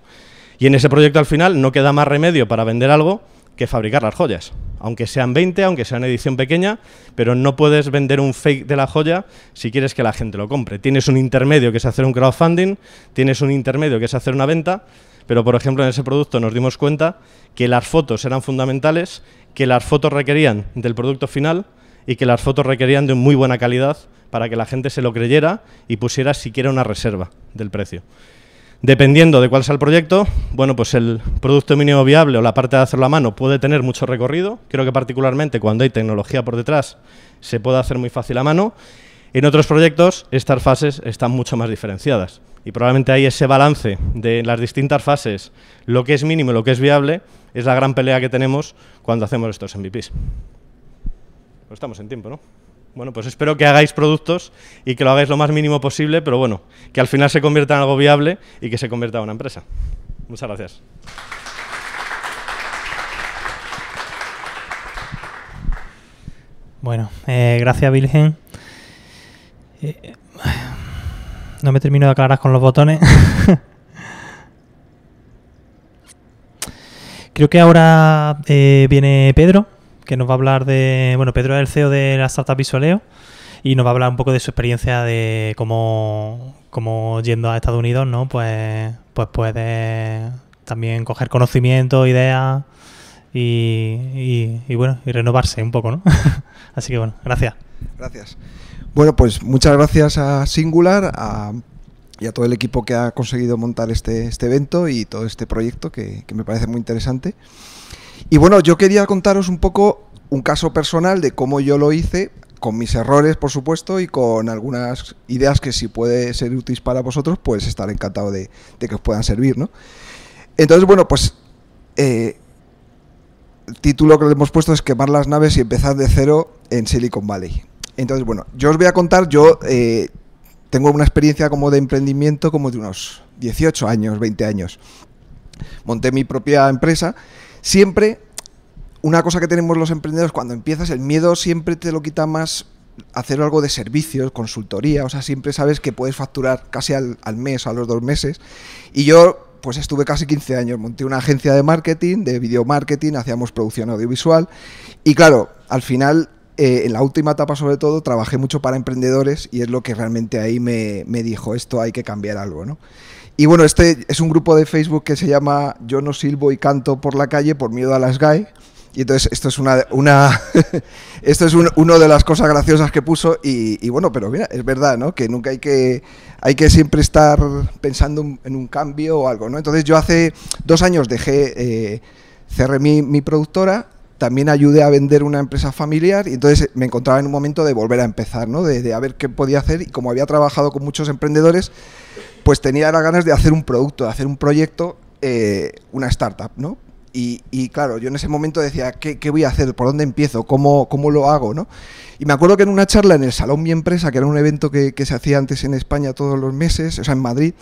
Y en ese proyecto al final no queda más remedio para vender algo que fabricar las joyas. Aunque sean veinte, aunque sea en edición pequeña, pero no puedes vender un fake de la joya si quieres que la gente lo compre. Tienes un intermedio que es hacer un crowdfunding, tienes un intermedio que es hacer una venta, pero por ejemplo en ese producto nos dimos cuenta que las fotos eran fundamentales, que las fotos requerían del producto final y que las fotos requerían de muy buena calidad para que la gente se lo creyera y pusiera siquiera una reserva del precio. Dependiendo de cuál sea el proyecto, bueno, pues el producto mínimo viable o la parte de hacerlo a mano puede tener mucho recorrido. Creo que particularmente cuando hay tecnología por detrás se puede hacer muy fácil a mano. En otros proyectos estas fases están mucho más diferenciadas y probablemente hay ese balance de las distintas fases, lo que es mínimo y lo que es viable, es la gran pelea que tenemos cuando hacemos estos M V Pes. Pues estamos en tiempo, ¿no? Bueno, pues espero que hagáis productos y que lo hagáis lo más mínimo posible, pero bueno, que al final se convierta en algo viable y que se convierta en una empresa. Muchas gracias. Bueno, eh, gracias, Virgen. Eh, no me termino de aclarar con los botones. Creo que ahora eh, viene Pedro, que nos va a hablar de... Bueno, Pedro es el C E O de la startup Visualeo y nos va a hablar un poco de su experiencia de cómo, cómo yendo a Estados Unidos, ¿no? Pues, pues puede también coger conocimiento, ideas y, y, y, bueno, y renovarse un poco, ¿no? Así que, bueno, gracias. Gracias. Bueno, pues muchas gracias a Singular, a... y a todo el equipo que ha conseguido montar este, este evento y todo este proyecto que, que me parece muy interesante. Y bueno, yo quería contaros un poco un caso personal de cómo yo lo hice, con mis errores, por supuesto, y con algunas ideas que si puede ser útil para vosotros, pues estaré encantado de, de que os puedan servir, ¿no? Entonces, bueno, pues eh, el título que le hemos puesto es quemar las naves y empezar de cero en Silicon Valley. Entonces, bueno, yo os voy a contar, yo... Eh, Tengo una experiencia como de emprendimiento como de unos dieciocho años, veinte años. Monté mi propia empresa. Siempre, una cosa que tenemos los emprendedores cuando empiezas, el miedo siempre te lo quita más hacer algo de servicios, consultoría. O sea, siempre sabes que puedes facturar casi al, al mes, a los dos meses. Y yo, pues estuve casi quince años. Monté una agencia de marketing, de video marketing, hacíamos producción audiovisual. Y claro, al final... Eh, en la última etapa, sobre todo, trabajé mucho para emprendedores y es lo que realmente ahí me, me dijo, esto hay que cambiar algo, ¿no? Y bueno, este es un grupo de Facebook que se llama Yo no silbo y canto por la calle por miedo a las G A E. Y entonces esto es una, una esto es un, una de las cosas graciosas que puso y, y bueno, pero mira, es verdad, ¿no? Que nunca hay que, hay que siempre estar pensando en un cambio o algo, ¿no? Entonces yo hace dos años dejé, eh, cerré mi, mi productora. También ayudé a vender una empresa familiar y entonces me encontraba en un momento de volver a empezar, ¿no? De, de a ver qué podía hacer y como había trabajado con muchos emprendedores, pues tenía las ganas de hacer un producto, de hacer un proyecto, eh, una startup, ¿no? Y, y claro, yo en ese momento decía, ¿qué, qué voy a hacer? ¿Por dónde empiezo? ¿Cómo, cómo lo hago? ¿No? Y me acuerdo que en una charla en el Salón Mi Empresa, que era un evento que, que se hacía antes en España todos los meses, o sea, en Madrid,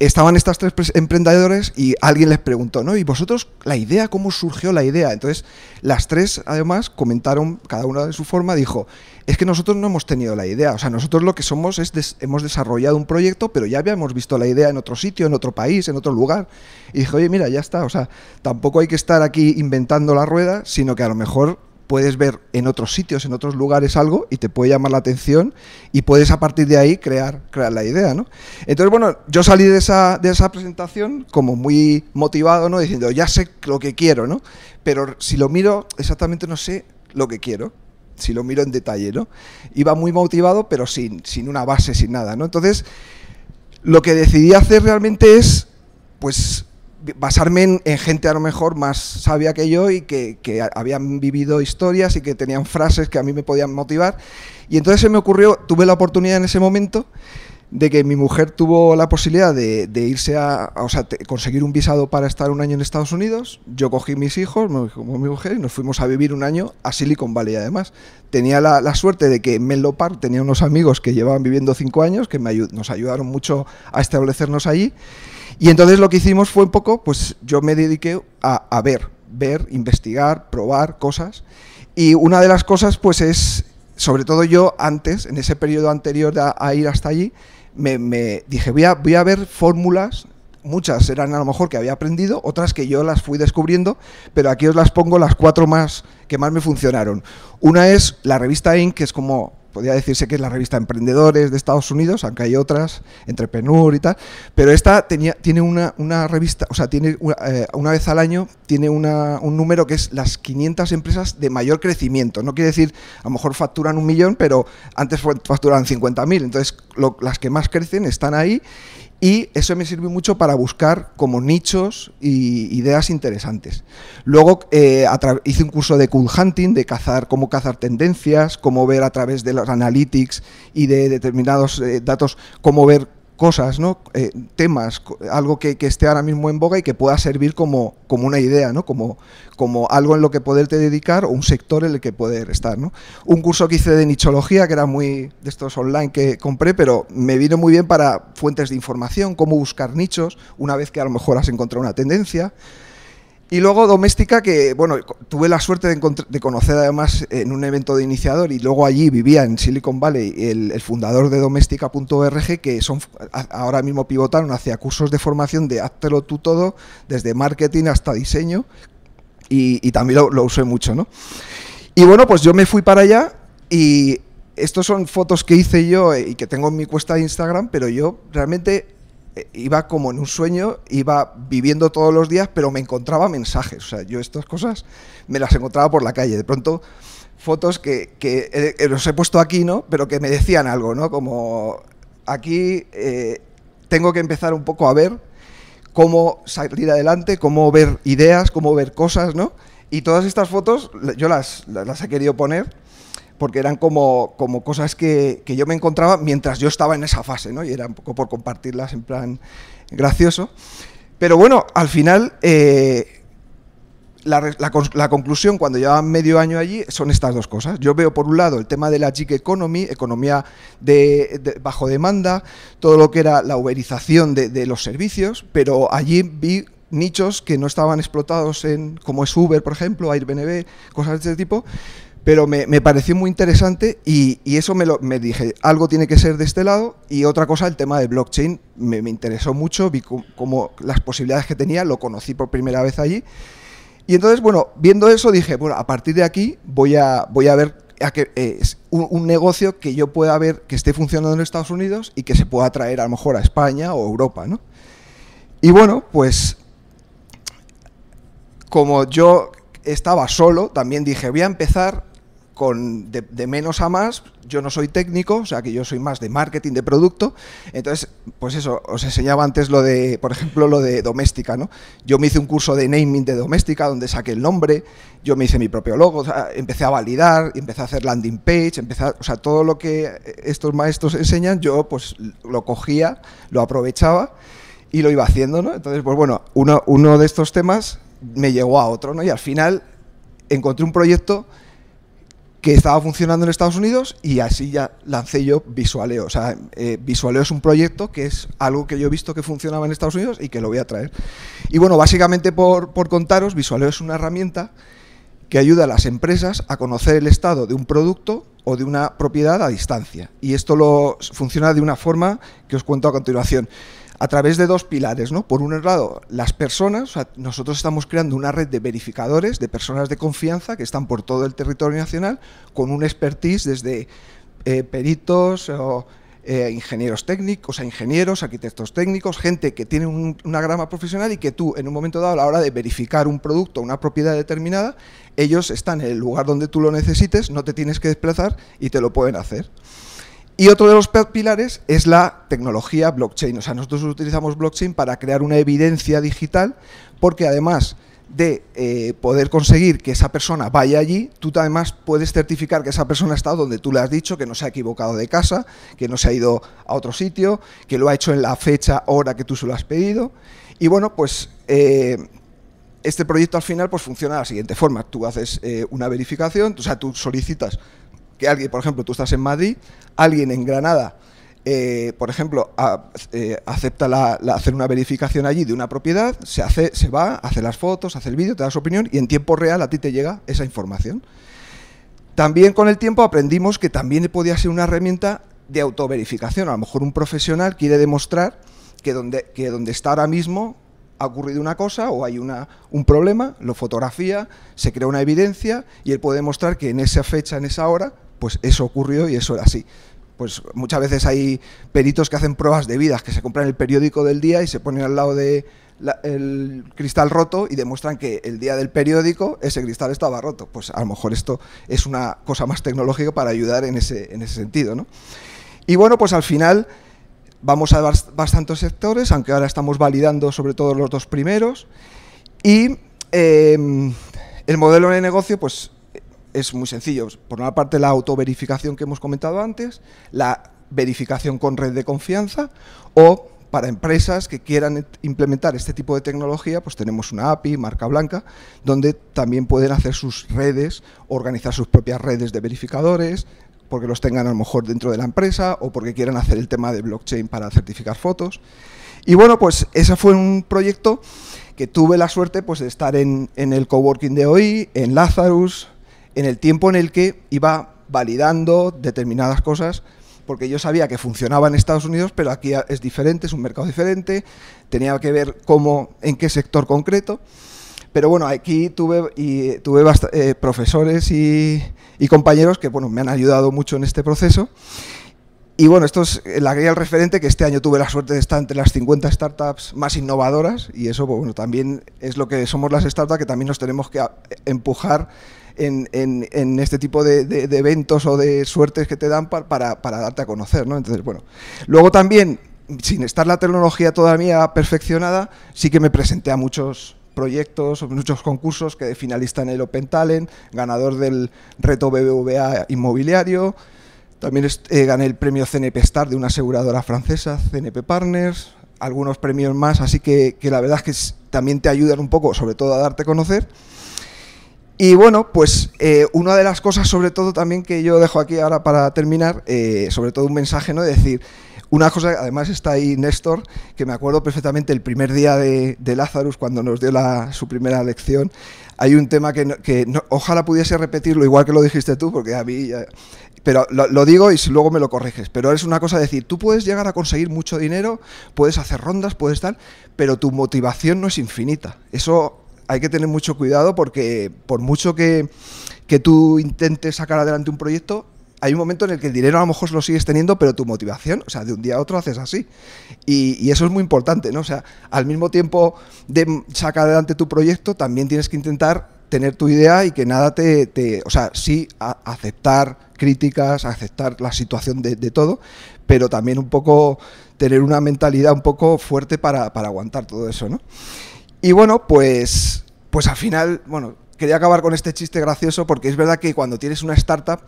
estaban estas tres emprendedores y alguien les preguntó, ¿no? ¿Y vosotros la idea? ¿Cómo surgió la idea? Entonces, las tres, además, comentaron, cada una de su forma, dijo, es que nosotros no hemos tenido la idea. O sea, nosotros lo que somos es, des hemos desarrollado un proyecto, pero ya habíamos visto la idea en otro sitio, en otro país, en otro lugar. Y dije, oye, mira, ya está. O sea, tampoco hay que estar aquí inventando la rueda, sino que a lo mejor puedes ver en otros sitios, en otros lugares algo y te puede llamar la atención y puedes a partir de ahí crear, crear la idea, ¿no? Entonces, bueno, yo salí de esa, de esa presentación como muy motivado, ¿no? Diciendo, ya sé lo que quiero, ¿no? Pero si lo miro exactamente no sé lo que quiero, si lo miro en detalle, ¿no? Iba muy motivado pero sin, sin una base, sin nada, ¿no? Entonces, lo que decidí hacer realmente es, pues... basarme en, en gente a lo mejor más sabia que yo y que, que habían vivido historias y que tenían frases que a mí me podían motivar. Y entonces se me ocurrió, tuve la oportunidad en ese momento de que mi mujer tuvo la posibilidad de, de irse a, a o sea, te, conseguir un visado para estar un año en Estados Unidos. Yo cogí mis hijos, como mi mujer, y nos fuimos a vivir un año a Silicon Valley. Además, tenía la, la suerte de que en Menlo Park tenía unos amigos que llevaban viviendo cinco años, que me ayud, nos ayudaron mucho a establecernos allí. Y entonces lo que hicimos fue un poco, pues yo me dediqué a, a ver, ver, investigar, probar cosas. Y una de las cosas, pues es, sobre todo yo antes, en ese periodo anterior a, a ir hasta allí, me, me dije, voy a, voy a ver fórmulas, muchas eran a lo mejor que había aprendido, otras que yo las fui descubriendo, pero aquí os las pongo las cuatro más que más me funcionaron. Una es la revista Inc, que es como... podría decirse que es la revista Emprendedores de Estados Unidos, aunque hay otras, Entrepreneur y tal, pero esta tenía, tiene una, una revista, o sea, tiene una, eh, una vez al año tiene una, un número que es las quinientas empresas de mayor crecimiento. No quiere decir, a lo mejor facturan un millón, pero antes facturaban cincuenta mil, entonces lo, las que más crecen están ahí y eso me sirve mucho para buscar como nichos y ideas interesantes. Luego eh, hice un curso de cool hunting, de cazar, cómo cazar tendencias, cómo ver a través de los analytics y de determinados eh, datos, cómo ver cosas, ¿no? Eh, temas, algo que, que esté ahora mismo en boga y que pueda servir como, como una idea, ¿no? Como, como algo en lo que poderte dedicar o un sector en el que poder estar, ¿no? Un curso que hice de nichología, que era muy de estos online que compré, pero me vino muy bien para fuentes de información, cómo buscar nichos, una vez que a lo mejor has encontrado una tendencia. Y luego Domestika, que bueno, tuve la suerte de, de conocer además en un evento de iniciador, y luego allí vivía en Silicon Valley el, el fundador de Domestika punto org, que son ahora mismo pivotaron hacia cursos de formación de háztelo tú todo, desde marketing hasta diseño, y, y también lo, lo usé mucho, ¿no? Y bueno, pues yo me fui para allá y estos son fotos que hice yo y que tengo en mi cuenta de Instagram, pero yo realmente iba como en un sueño, iba viviendo todos los días, pero me encontraba mensajes. O sea, yo estas cosas me las encontraba por la calle. De pronto, fotos que, que eh, los he puesto aquí, ¿no? Pero que me decían algo, ¿no? Como aquí eh, tengo que empezar un poco a ver cómo salir adelante, cómo ver ideas, cómo ver cosas, ¿no? Y todas estas fotos yo las, las he querido poner, porque eran como, como cosas que, que yo me encontraba mientras yo estaba en esa fase, ¿no? Y era un poco por compartirlas en plan gracioso. Pero bueno, al final, eh, la, la, la conclusión cuando llevaba medio año allí son estas dos cosas. Yo veo por un lado el tema de la gig economy, economía de, de bajo demanda, todo lo que era la uberización de, de los servicios, pero allí vi nichos que no estaban explotados, en, como es Uber, por ejemplo, Airbnb, cosas de este tipo. Pero me, me pareció muy interesante y, y eso me, lo, me dije, algo tiene que ser de este lado. Y otra cosa, el tema de blockchain, me, me interesó mucho, vi como las posibilidades que tenía, lo conocí por primera vez allí. Y entonces, bueno, viendo eso dije, bueno, a partir de aquí voy a, voy a ver a que, eh, un, un negocio que yo pueda ver que esté funcionando en Estados Unidos y que se pueda traer a lo mejor a España o Europa, ¿no? Y bueno, pues como yo estaba solo, también dije, voy a empezar con de, de menos a más. Yo no soy técnico, o sea que yo soy más de marketing, de producto. Entonces, pues eso, os enseñaba antes lo de, por ejemplo, lo de Domestika, ¿no? Yo me hice un curso de naming de Domestika, donde saqué el nombre, yo me hice mi propio logo, o sea, empecé a validar, empecé a hacer landing page, empecé a, o sea, todo lo que estos maestros enseñan, yo pues lo cogía, lo aprovechaba y lo iba haciendo, ¿no? Entonces, pues bueno, uno, uno de estos temas me llegó a otro, ¿no? Y al final encontré un proyecto que estaba funcionando en Estados Unidos y así ya lancé yo Visualeo. O sea, eh, Visualeo es un proyecto que es algo que yo he visto que funcionaba en Estados Unidos y que lo voy a traer. Y bueno, básicamente por, por contaros, Visualeo es una herramienta que ayuda a las empresas a conocer el estado de un producto o de una propiedad a distancia. Y esto lo, funciona de una forma que os cuento a continuación, a través de dos pilares, ¿no? Por un lado, las personas, o sea, nosotros estamos creando una red de verificadores, de personas de confianza que están por todo el territorio nacional, con un expertise desde eh, peritos, o, eh, ingenieros técnicos, o sea, ingenieros, arquitectos técnicos, gente que tiene un, una grama profesional y que tú, en un momento dado, a la hora de verificar un producto, una propiedad determinada, ellos están en el lugar donde tú lo necesites, no te tienes que desplazar y te lo pueden hacer. Y otro de los pilares es la tecnología blockchain. O sea, nosotros utilizamos blockchain para crear una evidencia digital, porque además de eh, poder conseguir que esa persona vaya allí, tú además puedes certificar que esa persona ha estado donde tú le has dicho, que no se ha equivocado de casa, que no se ha ido a otro sitio, que lo ha hecho en la fecha, hora que tú se lo has pedido. Y bueno, pues eh, este proyecto al final pues funciona de la siguiente forma. Tú haces eh, una verificación, o sea, tú solicitas que alguien, por ejemplo, tú estás en Madrid, alguien en Granada, eh, por ejemplo, a, eh, acepta la, la, hacer una verificación allí de una propiedad, se, hace, se va, hace las fotos, hace el vídeo, te da su opinión y en tiempo real a ti te llega esa información. También con el tiempo aprendimos que también podía ser una herramienta de autoverificación. A lo mejor un profesional quiere demostrar que donde, que donde está ahora mismo ha ocurrido una cosa o hay una, un problema, lo fotografía, se crea una evidencia y él puede demostrar que en esa fecha, en esa hora, pues eso ocurrió y eso era así. Pues muchas veces hay peritos que hacen pruebas de vidas, que se compran el periódico del día y se ponen al lado del cristal roto y demuestran que el día del periódico ese cristal estaba roto. Pues a lo mejor esto es una cosa más tecnológica para ayudar en ese, en ese sentido, ¿no? Y bueno, pues al final vamos a bastantes sectores, aunque ahora estamos validando sobre todo los dos primeros. Y eh, el modelo de negocio, pues es muy sencillo. Por una parte, la autoverificación que hemos comentado antes, la verificación con red de confianza, o para empresas que quieran implementar este tipo de tecnología, pues tenemos una A P I, marca blanca, donde también pueden hacer sus redes, organizar sus propias redes de verificadores, porque los tengan a lo mejor dentro de la empresa o porque quieran hacer el tema de blockchain para certificar fotos. Y bueno, pues ese fue un proyecto que tuve la suerte pues, de estar en, en el coworking de O I, en Lazarus, en el tiempo en el que iba validando determinadas cosas, porque yo sabía que funcionaba en Estados Unidos, pero aquí es diferente, es un mercado diferente, tenía que ver cómo, en qué sector concreto. Pero bueno, aquí tuve, y, tuve eh, profesores y, y compañeros que bueno, me han ayudado mucho en este proceso. Y bueno, esto es la guía del referente, que este año tuve la suerte de estar entre las cincuenta startups más innovadoras, y eso bueno, también es lo que somos las startups, que también nos tenemos que empujar en, en, en este tipo de, de, de eventos o de suertes que te dan para, para, para darte a conocer, ¿no? Entonces, bueno, luego también, sin estar la tecnología todavía perfeccionada, sí que me presenté a muchos proyectos, muchos concursos, que de finalista en el Open Talent, ganador del reto B B V A inmobiliario. También eh, gané el premio C N P Star de una aseguradora francesa, C N P Partners, algunos premios más, así que, que la verdad es que también te ayudan un poco, sobre todo a darte a conocer. Y bueno, pues eh, una de las cosas sobre todo también que yo dejo aquí ahora para terminar, eh, sobre todo un mensaje, ¿no? Es decir, una cosa, además está ahí Néstor, que me acuerdo perfectamente el primer día de, de Lazarus, cuando nos dio la, su primera lección. Hay un tema que, no, que no, ojalá pudiese repetirlo, igual que lo dijiste tú, porque a mí... Ya, pero lo, lo digo y luego me lo corriges, pero es una cosa de decir, tú puedes llegar a conseguir mucho dinero, puedes hacer rondas, puedes tal, pero tu motivación no es infinita. Eso hay que tener mucho cuidado, porque por mucho que, que tú intentes sacar adelante un proyecto, hay un momento en el que el dinero a lo mejor lo sigues teniendo, pero tu motivación, o sea, de un día a otro haces así. Y, y eso es muy importante, ¿no? O sea, al mismo tiempo de sacar adelante tu proyecto, también tienes que intentar tener tu idea y que nada te... te o sea, sí, a, aceptar críticas, aceptar la situación de, de todo, pero también un poco tener una mentalidad un poco fuerte para, para aguantar todo eso, ¿no? Y bueno, pues, pues al final, bueno, quería acabar con este chiste gracioso, porque es verdad que cuando tienes una startup...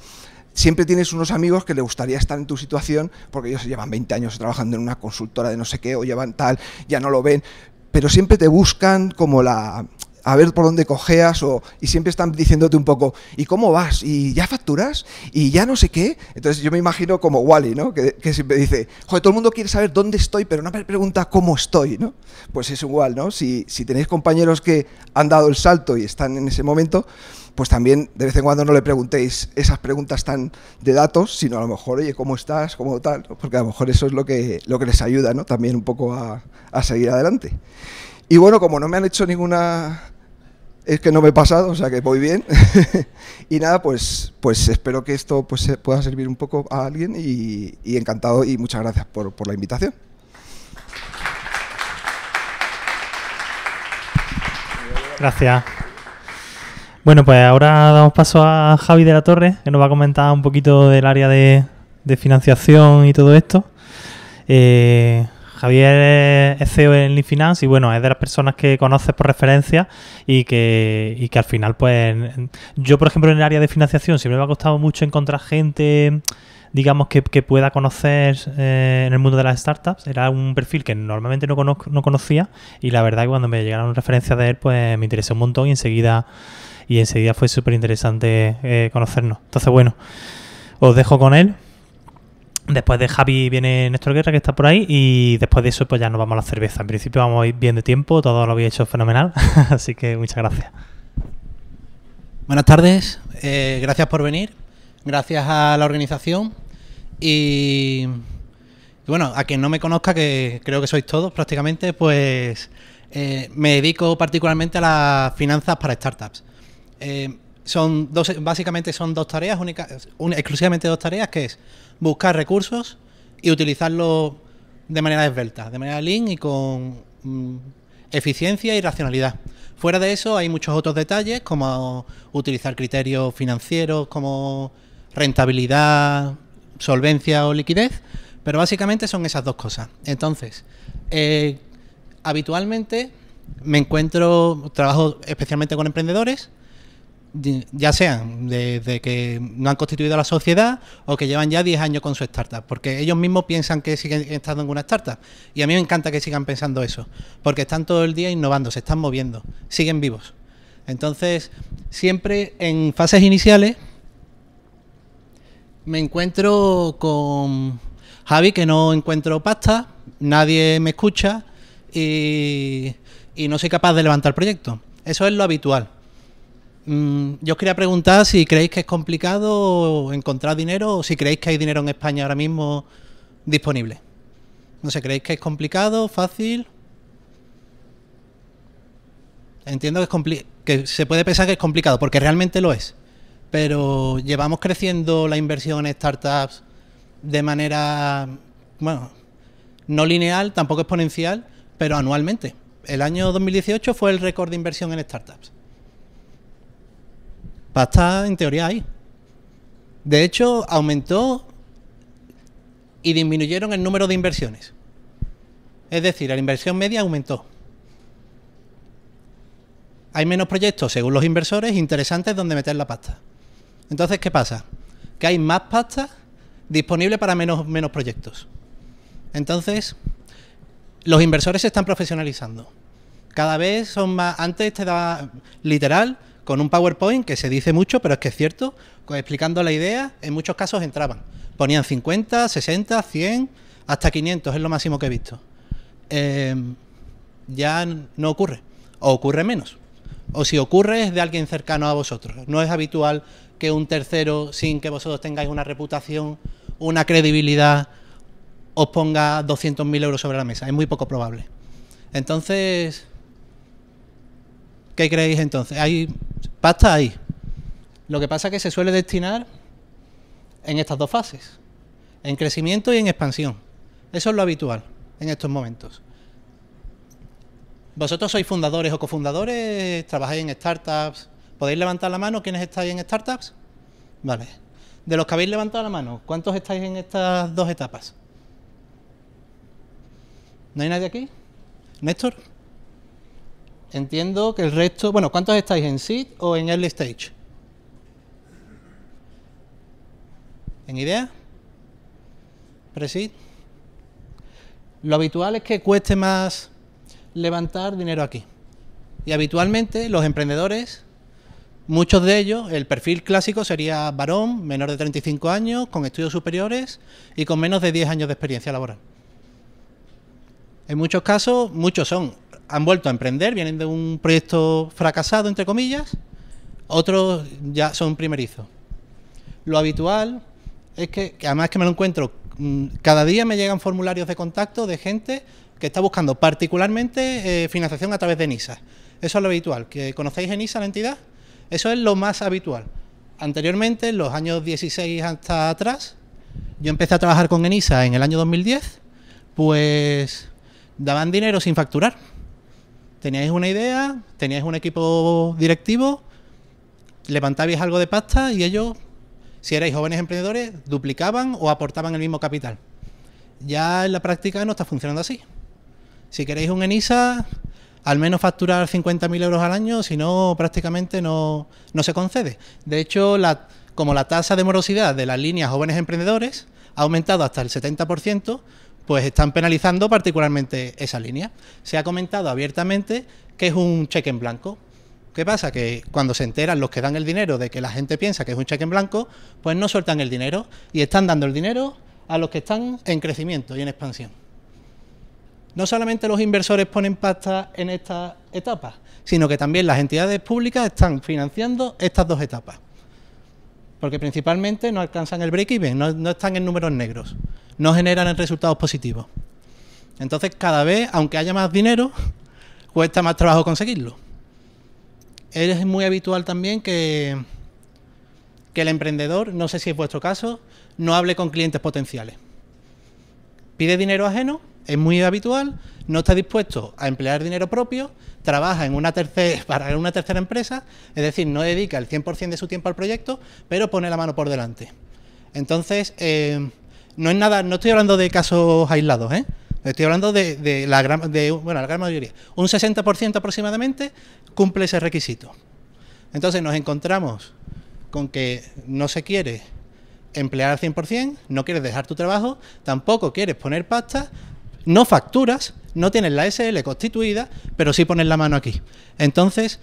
Siempre tienes unos amigos que les gustaría estar en tu situación, porque ellos llevan veinte años trabajando en una consultora de no sé qué, o llevan tal, ya no lo ven, pero siempre te buscan como la... a ver por dónde cojeas, o, y siempre están diciéndote un poco, ¿y cómo vas? ¿Y ya facturas? ¿Y ya no sé qué? Entonces yo me imagino como Wally, ¿no? Que, que siempre dice, joder, todo el mundo quiere saber dónde estoy, pero no me pregunta cómo estoy, ¿no? Pues es igual, ¿no? Si, si tenéis compañeros que han dado el salto y están en ese momento, pues también de vez en cuando no le preguntéis esas preguntas tan de datos, sino a lo mejor, oye, ¿cómo estás? ¿Cómo tal? Porque a lo mejor eso es lo que, lo que les ayuda, ¿no? También un poco a, a seguir adelante. Y bueno, como no me han hecho ninguna... Es que no me he pasado, o sea que voy bien. Y nada, pues, pues espero que esto pues, pueda servir un poco a alguien, y, y encantado, y muchas gracias por, por la invitación. Gracias. Bueno, pues ahora damos paso a Javi de la Torre, que nos va a comentar un poquito del área de, de financiación y todo esto. Eh, Javier es C E O en Lean Finance y, bueno, es de las personas que conoces por referencia y que, y que al final, pues... Yo, por ejemplo, en el área de financiación siempre me ha costado mucho encontrar gente, digamos, que, que pueda conocer eh, en el mundo de las startups. Era un perfil que normalmente no, conozco, no conocía, y la verdad que cuando me llegaron referencias de él, pues me interesó un montón y enseguida, y enseguida fue súper interesante eh, conocernos. Entonces, bueno, os dejo con él. Después de Javi viene Néstor Guerra, que está por ahí, y después de eso pues ya nos vamos a la cerveza. En principio vamos a ir bien de tiempo, todo lo habéis hecho fenomenal, así que muchas gracias. Buenas tardes, eh, gracias por venir, gracias a la organización y, y bueno, a quien no me conozca, que creo que sois todos prácticamente, pues eh, me dedico particularmente a las finanzas para startups. Eh, Son dos, básicamente son dos tareas, única, un, exclusivamente dos tareas, que es buscar recursos y utilizarlos de manera esbelta, de manera lean y con mm, eficiencia y racionalidad. Fuera de eso hay muchos otros detalles, como utilizar criterios financieros, como rentabilidad, solvencia o liquidez, pero básicamente son esas dos cosas. Entonces, eh, habitualmente me encuentro, trabajo especialmente con emprendedores, ya sean desde que no han constituido la sociedad o que llevan ya diez años con su startup, porque ellos mismos piensan que siguen estando en una startup, y a mí me encanta que sigan pensando eso, porque están todo el día innovando, se están moviendo, siguen vivos. Entonces, siempre en fases iniciales me encuentro con Javi, que no encuentro pasta, nadie me escucha y, y no soy capaz de levantar el proyecto. Eso es lo habitual. Yo os quería preguntar si creéis que es complicado encontrar dinero o si creéis que hay dinero en España ahora mismo disponible. No sé, ¿creéis que es complicado, fácil? Entiendo que, es compli que se puede pensar que es complicado, porque realmente lo es. Pero llevamos creciendo la inversión en startups de manera, bueno, no lineal, tampoco exponencial, pero anualmente. El año dos mil dieciocho fue el récord de inversión en startups. Pasta, en teoría, hay. De hecho, aumentó y disminuyeron el número de inversiones. Es decir, la inversión media aumentó. Hay menos proyectos, según los inversores, interesantes donde meter la pasta. Entonces, ¿qué pasa? Que hay más pasta disponible para menos, menos proyectos. Entonces, los inversores se están profesionalizando. Cada vez son más... Antes te daba literal... con un PowerPoint, que se dice mucho, pero es que es cierto, explicando la idea, en muchos casos entraban. Ponían cincuenta, sesenta, cien, hasta quinientos, es lo máximo que he visto. Eh, ya no ocurre, o ocurre menos. O si ocurre es de alguien cercano a vosotros. No es habitual que un tercero, sin que vosotros tengáis una reputación, una credibilidad, os ponga doscientos mil euros sobre la mesa. Es muy poco probable. Entonces... ¿qué creéis entonces? Hay pasta ahí. Lo que pasa es que se suele destinar en estas dos fases, en crecimiento y en expansión. Eso es lo habitual en estos momentos. ¿Vosotros sois fundadores o cofundadores? ¿Trabajáis en startups? ¿Podéis levantar la mano? ¿Quiénes estáis en startups? Vale. De los que habéis levantado la mano, ¿cuántos estáis en estas dos etapas? ¿No hay nadie aquí? ¿Néstor? Entiendo que el resto... Bueno, ¿cuántos estáis en seed o en early stage? ¿En idea? ¿Pre-seed? Lo habitual es que cueste más levantar dinero aquí. Y habitualmente los emprendedores, muchos de ellos, el perfil clásico sería varón, menor de treinta y cinco años, con estudios superiores y con menos de diez años de experiencia laboral. En muchos casos, muchos son... han vuelto a emprender, vienen de un proyecto fracasado, entre comillas, otros ya son primerizos. Lo habitual es que, que además que me lo encuentro, cada día me llegan formularios de contacto de gente que está buscando particularmente eh, financiación a través de ENISA. Eso es lo habitual. ¿Que conocéis ENISA, la entidad? Eso es lo más habitual. Anteriormente, en los años dieciséis hasta atrás, yo empecé a trabajar con ENISA en el año dos mil diez, pues daban dinero sin facturar. Teníais una idea, teníais un equipo directivo, levantabais algo de pasta y ellos, si erais jóvenes emprendedores, duplicaban o aportaban el mismo capital. Ya en la práctica no está funcionando así. Si queréis un ENISA, al menos facturar cincuenta mil euros al año, si no, prácticamente no, no se concede. De hecho, la, como la tasa de morosidad de las líneas jóvenes emprendedores ha aumentado hasta el setenta por ciento, pues están penalizando particularmente esa línea. Se ha comentado abiertamente que es un cheque en blanco. ¿Qué pasa? Que cuando se enteran los que dan el dinero de que la gente piensa que es un cheque en blanco, pues no sueltan el dinero y están dando el dinero a los que están en crecimiento y en expansión. No solamente los inversores ponen pasta en esta etapa, sino que también las entidades públicas están financiando estas dos etapas. Porque principalmente no alcanzan el break-even, no, no están en números negros, no generan resultados positivos. Entonces, cada vez, aunque haya más dinero, cuesta más trabajo conseguirlo. Es muy habitual también que, que el emprendedor, no sé si es vuestro caso, no hable con clientes potenciales. Pide dinero ajeno, es muy habitual, no está dispuesto a emplear dinero propio, trabaja en una tercera, para una tercera empresa, es decir, no dedica el cien por ciento de su tiempo al proyecto, pero pone la mano por delante. Entonces, eh, no es nada, no estoy hablando de casos aislados, ¿eh? Estoy hablando de, de, la, gran, de bueno, la gran mayoría. Un sesenta por ciento aproximadamente cumple ese requisito. Entonces nos encontramos con que no se quiere emplear al cien por cien, no quieres dejar tu trabajo, tampoco quieres poner pasta, no facturas, no tienes la S L constituida, pero sí pones la mano aquí. Entonces,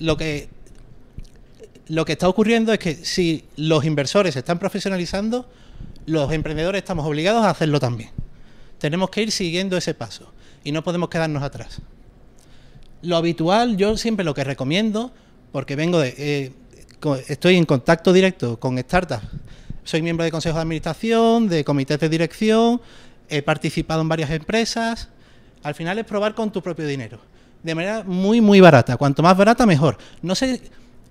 lo que, lo que está ocurriendo es que si los inversores se están profesionalizando, los emprendedores estamos obligados a hacerlo también. Tenemos que ir siguiendo ese paso y no podemos quedarnos atrás. Lo habitual, yo siempre lo que recomiendo, porque vengo de, eh, estoy en contacto directo con startups, soy miembro de consejos de administración, de comités de dirección, he participado en varias empresas. Al final es probar con tu propio dinero, de manera muy, muy barata. Cuanto más barata, mejor. No sé,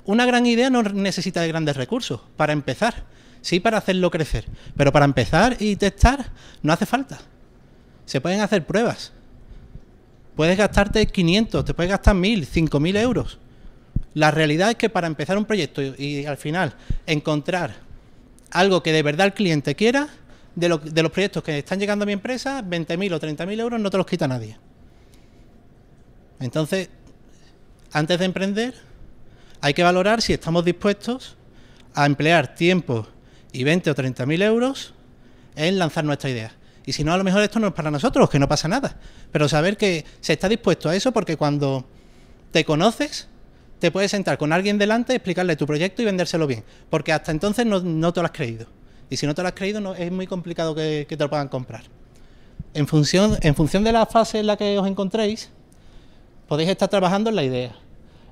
una gran idea no necesita de grandes recursos para empezar, sí para hacerlo crecer, pero para empezar y testar no hace falta. Se pueden hacer pruebas. Puedes gastarte quinientos, te puedes gastar mil, cinco mil euros. La realidad es que para empezar un proyecto y, y al final encontrar algo que de verdad el cliente quiera, de, lo, de los proyectos que están llegando a mi empresa, veinte mil o treinta mil euros no te los quita nadie. Entonces, antes de emprender, hay que valorar si estamos dispuestos a emplear tiempo y veinte o treinta mil euros en lanzar nuestra idea. Y si no, a lo mejor esto no es para nosotros, que no pasa nada. Pero saber que se está dispuesto a eso, porque cuando te conoces, te puedes sentar con alguien delante, explicarle tu proyecto y vendérselo bien. Porque hasta entonces no, no te lo has creído. Y si no te lo has creído, no, es muy complicado que, que te lo puedan comprar. En función, en función de la fase en la que os encontréis, podéis estar trabajando en la idea,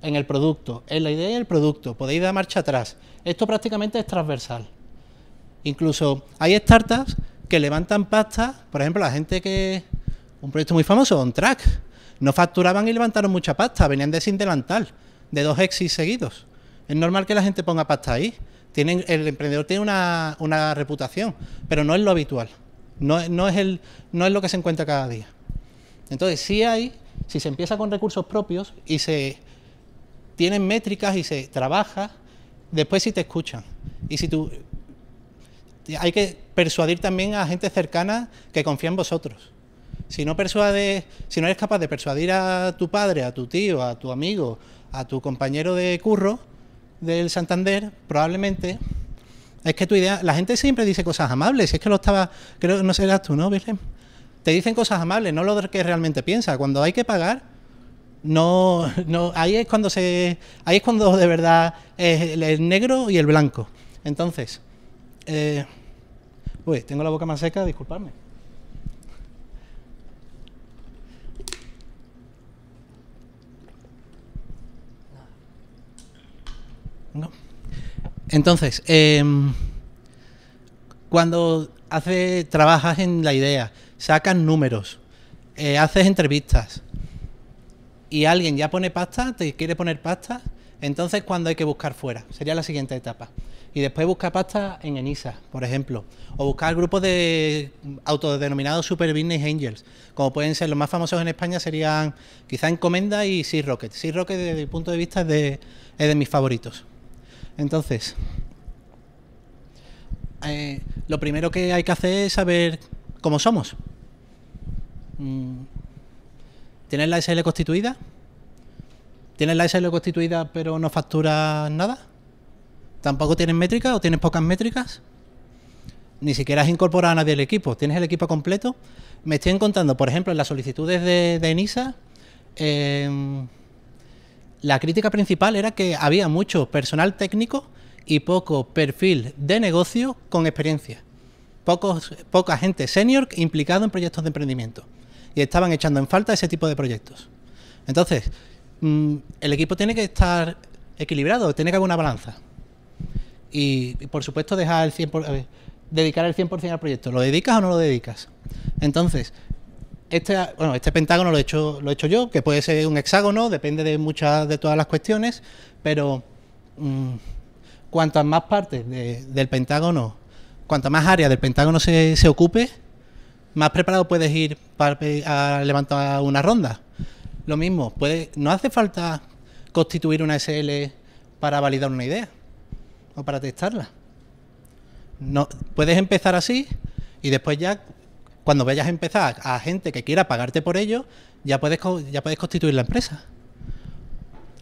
en el producto, en la idea y el producto. Podéis dar marcha atrás. Esto prácticamente es transversal. Incluso hay startups que levantan pasta, por ejemplo, la gente que... Un proyecto muy famoso, OnTrack. No facturaban y levantaron mucha pasta, venían de sin delantal, de dos exits seguidos. Es normal que la gente ponga pasta ahí. Tienen, el emprendedor tiene una, una reputación, pero no es lo habitual. No, no, es el, no es lo que se encuentra cada día. Entonces, sí hay, si se empieza con recursos propios y se tienen métricas y se trabaja, después sí te escuchan. Y si tú... Hay que persuadir también a gente cercana que confía en vosotros. Si no persuades, si no eres capaz de persuadir a tu padre, a tu tío, a tu amigo, a tu compañero de curro del Santander, probablemente es que tu idea... La gente siempre dice cosas amables, es que lo estaba... Creo que no serás tú, ¿no, Wilhelm? Te dicen cosas amables, no lo que realmente piensa. Cuando hay que pagar, no, no, ahí es cuando se... Ahí es cuando de verdad es el, el negro y el blanco. Entonces... Eh, uy, tengo la boca más seca, disculpadme. No. Entonces, eh, cuando haces, trabajas en la idea, sacas números, eh, haces entrevistas y alguien ya pone pasta, te quiere poner pasta, entonces cuando hay que buscar fuera, sería la siguiente etapa. Y después buscar pasta en ENISA, por ejemplo, o buscar grupos de autodenominados Super Business Angels, como pueden ser los más famosos en España serían quizá Encomenda y Sea Rocket. Sea Rocket desde mi punto de vista es de, es de mis favoritos. Entonces, eh, lo primero que hay que hacer es saber cómo somos. ¿Tienes la S L constituida? ¿Tienes la S L constituida pero no facturas nada? ¿Tampoco tienes métricas o tienes pocas métricas? Ni siquiera has incorporado a nadie al equipo. ¿Tienes el equipo completo? Me estoy encontrando, por ejemplo, en las solicitudes de, de ENISA, eh, la crítica principal era que había mucho personal técnico y poco perfil de negocio con experiencia. Pocos, poca gente senior implicado en proyectos de emprendimiento. Y estaban echando en falta ese tipo de proyectos. Entonces, mm, el equipo tiene que estar equilibrado, tiene que haber una balanza. Y, y, por supuesto, dejar el cien por ciento, dedicar el cien por cien al proyecto. ¿Lo dedicas o no lo dedicas? Entonces, este, bueno, este pentágono lo he, hecho, lo he hecho yo, que puede ser un hexágono, depende de muchas de todas las cuestiones, pero mmm, cuantas más partes de, del pentágono, cuantas más áreas del pentágono se, se ocupe, más preparado puedes ir para a levantar una ronda. Lo mismo, puede, no hace falta constituir una S L para validar una idea o para testarla. No, puedes empezar así y después ya, cuando vayas a empezar a gente que quiera pagarte por ello, ya puedes, ya puedes constituir la empresa.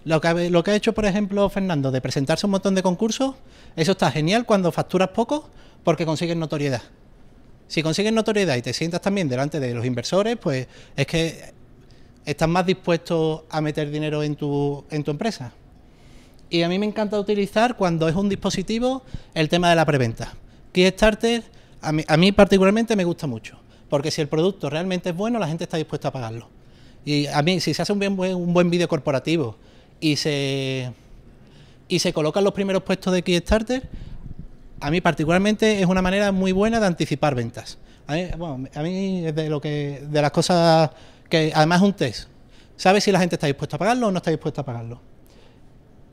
Lo que, lo que ha hecho, por ejemplo, Fernando, de presentarse un montón de concursos, eso está genial cuando facturas poco porque consigues notoriedad. Si consigues notoriedad y te sientas también delante de los inversores, pues es que estás más dispuesto a meter dinero en tu, en tu empresa. Y a mí me encanta utilizar, cuando es un dispositivo, el tema de la preventa. Kickstarter, a mí, a mí particularmente me gusta mucho, porque si el producto realmente es bueno, la gente está dispuesta a pagarlo. Y a mí, si se hace un buen, un buen vídeo corporativo y se, y se colocan los primeros puestos de Kickstarter, a mí particularmente es una manera muy buena de anticipar ventas. A mí, bueno, a mí es de, lo que, de las cosas que, además es un test, sabes si la gente está dispuesta a pagarlo o no está dispuesta a pagarlo.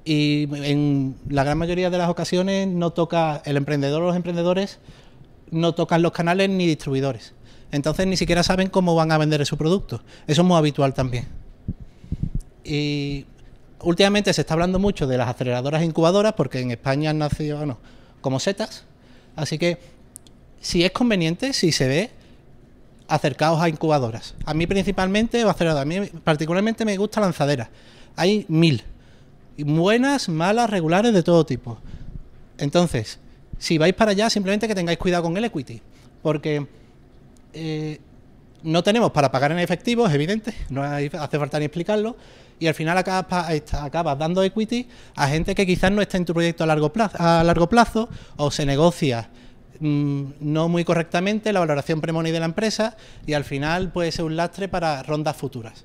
Y en la gran mayoría de las ocasiones no toca el emprendedor o los emprendedores, no tocan los canales ni distribuidores. Entonces ni siquiera saben cómo van a vender su producto. Eso es muy habitual también. Y últimamente se está hablando mucho de las aceleradoras incubadoras, porque en España han nacido, bueno, como setas. Así que si es conveniente, si se ve, acercaos a incubadoras. A mí principalmente, o aceleradoras, a mí particularmente me gusta lanzaderas. Hay mil. Buenas, malas, regulares, de todo tipo. Entonces, si vais para allá, simplemente que tengáis cuidado con el equity. Porque eh, no tenemos para pagar en efectivo, es evidente, no hace falta ni explicarlo. Y al final acabas, acabas dando equity a gente que quizás no está en tu proyecto a largo plazo, a largo plazo o se negocia mmm, no muy correctamente la valoración pre-money de la empresa y al final puede ser un lastre para rondas futuras.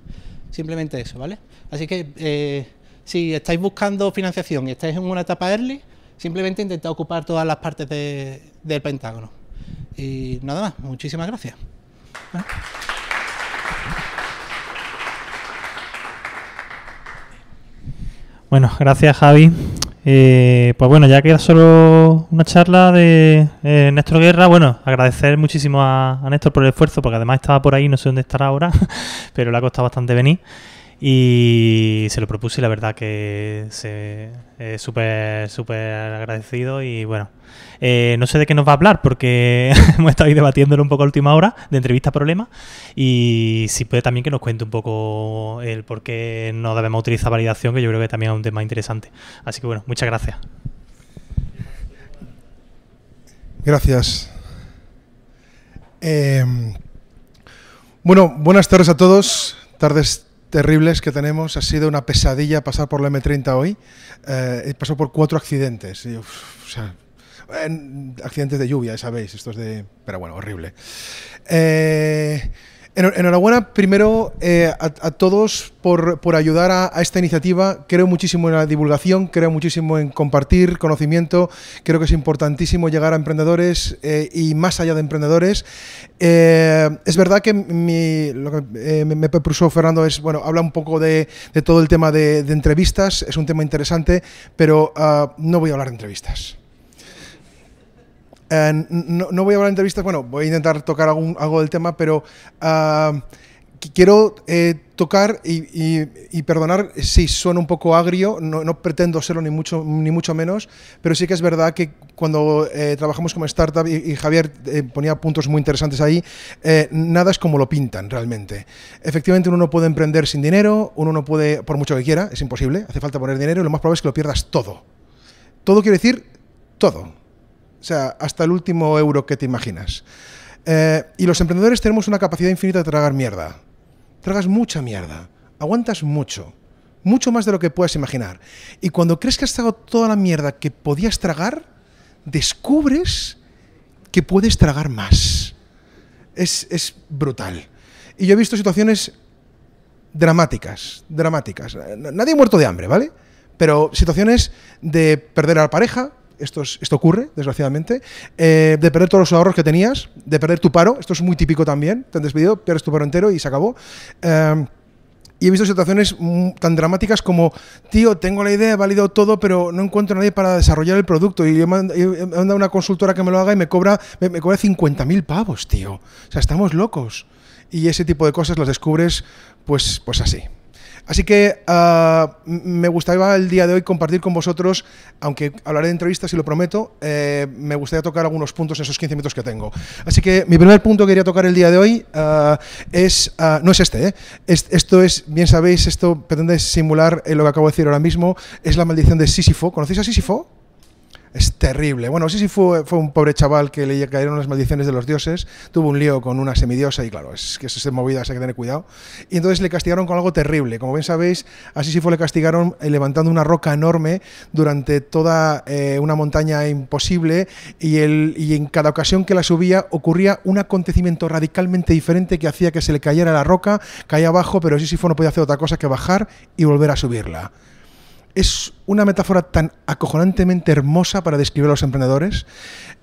Simplemente eso, ¿vale? Así que eh, si estáis buscando financiación y estáis en una etapa early, simplemente intentad ocupar todas las partes de, del Pentágono. Y nada más, muchísimas gracias. Bueno. Bueno, gracias Javi. Eh, pues bueno, ya queda solo una charla de eh, Néstor Guerra. Bueno, agradecer muchísimo a, a Néstor por el esfuerzo, porque además estaba por ahí, no sé dónde estará ahora, pero le ha costado bastante venir. Y se lo propuse y la verdad que se eh, súper, súper agradecido. Y bueno, eh, no sé de qué nos va a hablar porque hemos estado ahí debatiéndolo un poco a última hora de entrevista problema. Y si puede también que nos cuente un poco el por qué no debemos utilizar validación, que yo creo que también es un tema interesante. Así que bueno, muchas gracias. Gracias. Eh, bueno, buenas tardes a todos. Tardes terribles que tenemos, ha sido una pesadilla pasar por la eme treinta hoy, eh, he pasado por cuatro accidentes, y, uf, o sea, en, accidentes de lluvia, sabéis, esto es de... pero bueno, horrible. Eh, en, enhorabuena primero eh, a, a todos por, por ayudar a, a esta iniciativa, creo muchísimo en la divulgación, creo muchísimo en compartir conocimiento, creo que es importantísimo llegar a emprendedores eh, y más allá de emprendedores. Eh, es verdad que mi, lo que eh, me propuso Fernando es, bueno, habla un poco de, de todo el tema de, de entrevistas, es un tema interesante, pero uh, no voy a hablar de entrevistas. Uh, no, no voy a hablar de entrevistas, bueno, voy a intentar tocar algún, algo del tema, pero uh, quiero eh, tocar y, y, y perdonar si suena un poco agrio, no, no pretendo serlo ni mucho, ni mucho menos, pero sí que es verdad que cuando eh, trabajamos como startup, y, y Javier eh, ponía puntos muy interesantes ahí, eh, nada es como lo pintan realmente. Efectivamente uno no puede emprender sin dinero, uno no puede, por mucho que quiera, es imposible, hace falta poner dinero y lo más probable es que lo pierdas todo. Todo quiere decir todo, o sea, hasta el último euro que te imaginas. Eh, y los emprendedores tenemos una capacidad infinita de tragar mierda. Tragas mucha mierda, aguantas mucho, mucho más de lo que puedes imaginar. Y cuando crees que has tragado toda la mierda que podías tragar, descubres que puedes tragar más. Es, es brutal. Y yo he visto situaciones dramáticas, dramáticas. Nadie ha muerto de hambre, ¿vale? Pero situaciones de perder a la pareja, Esto, es, esto ocurre, desgraciadamente, eh, de perder todos los ahorros que tenías, de perder tu paro, esto es muy típico también, te han despedido, pierdes tu paro entero y se acabó. Eh, y he visto situaciones tan dramáticas como, tío, tengo la idea, he validado todo, pero no encuentro a nadie para desarrollar el producto y he mandado a una consultora que me lo haga y me cobra, me, me cobra cincuenta mil pavos, tío. O sea, estamos locos. Y ese tipo de cosas las descubres pues, pues así. Así que uh, me gustaría el día de hoy compartir con vosotros, aunque hablaré de entrevistas y lo prometo, eh, me gustaría tocar algunos puntos en esos quince minutos que tengo. Así que mi primer punto que quería tocar el día de hoy uh, es, uh, no es este, ¿eh? Es, esto es, bien sabéis, esto pretende simular eh, lo que acabo de decir ahora mismo, es la maldición de Sísifo. ¿Conocéis a Sísifo? Es terrible. Bueno, sí, sí fue, fue un pobre chaval que le cayeron las maldiciones de los dioses, tuvo un lío con una semidiosa y claro, es que eso es movida, hay que tener cuidado. Y entonces le castigaron con algo terrible. Como bien sabéis, a Sísifo le castigaron levantando una roca enorme durante toda eh, una montaña imposible y, él, y en cada ocasión que la subía ocurría un acontecimiento radicalmente diferente que hacía que se le cayera la roca, caía abajo, pero Sísifo no podía hacer otra cosa que bajar y volver a subirla. Es una metáfora tan acojonantemente hermosa para describir a los emprendedores.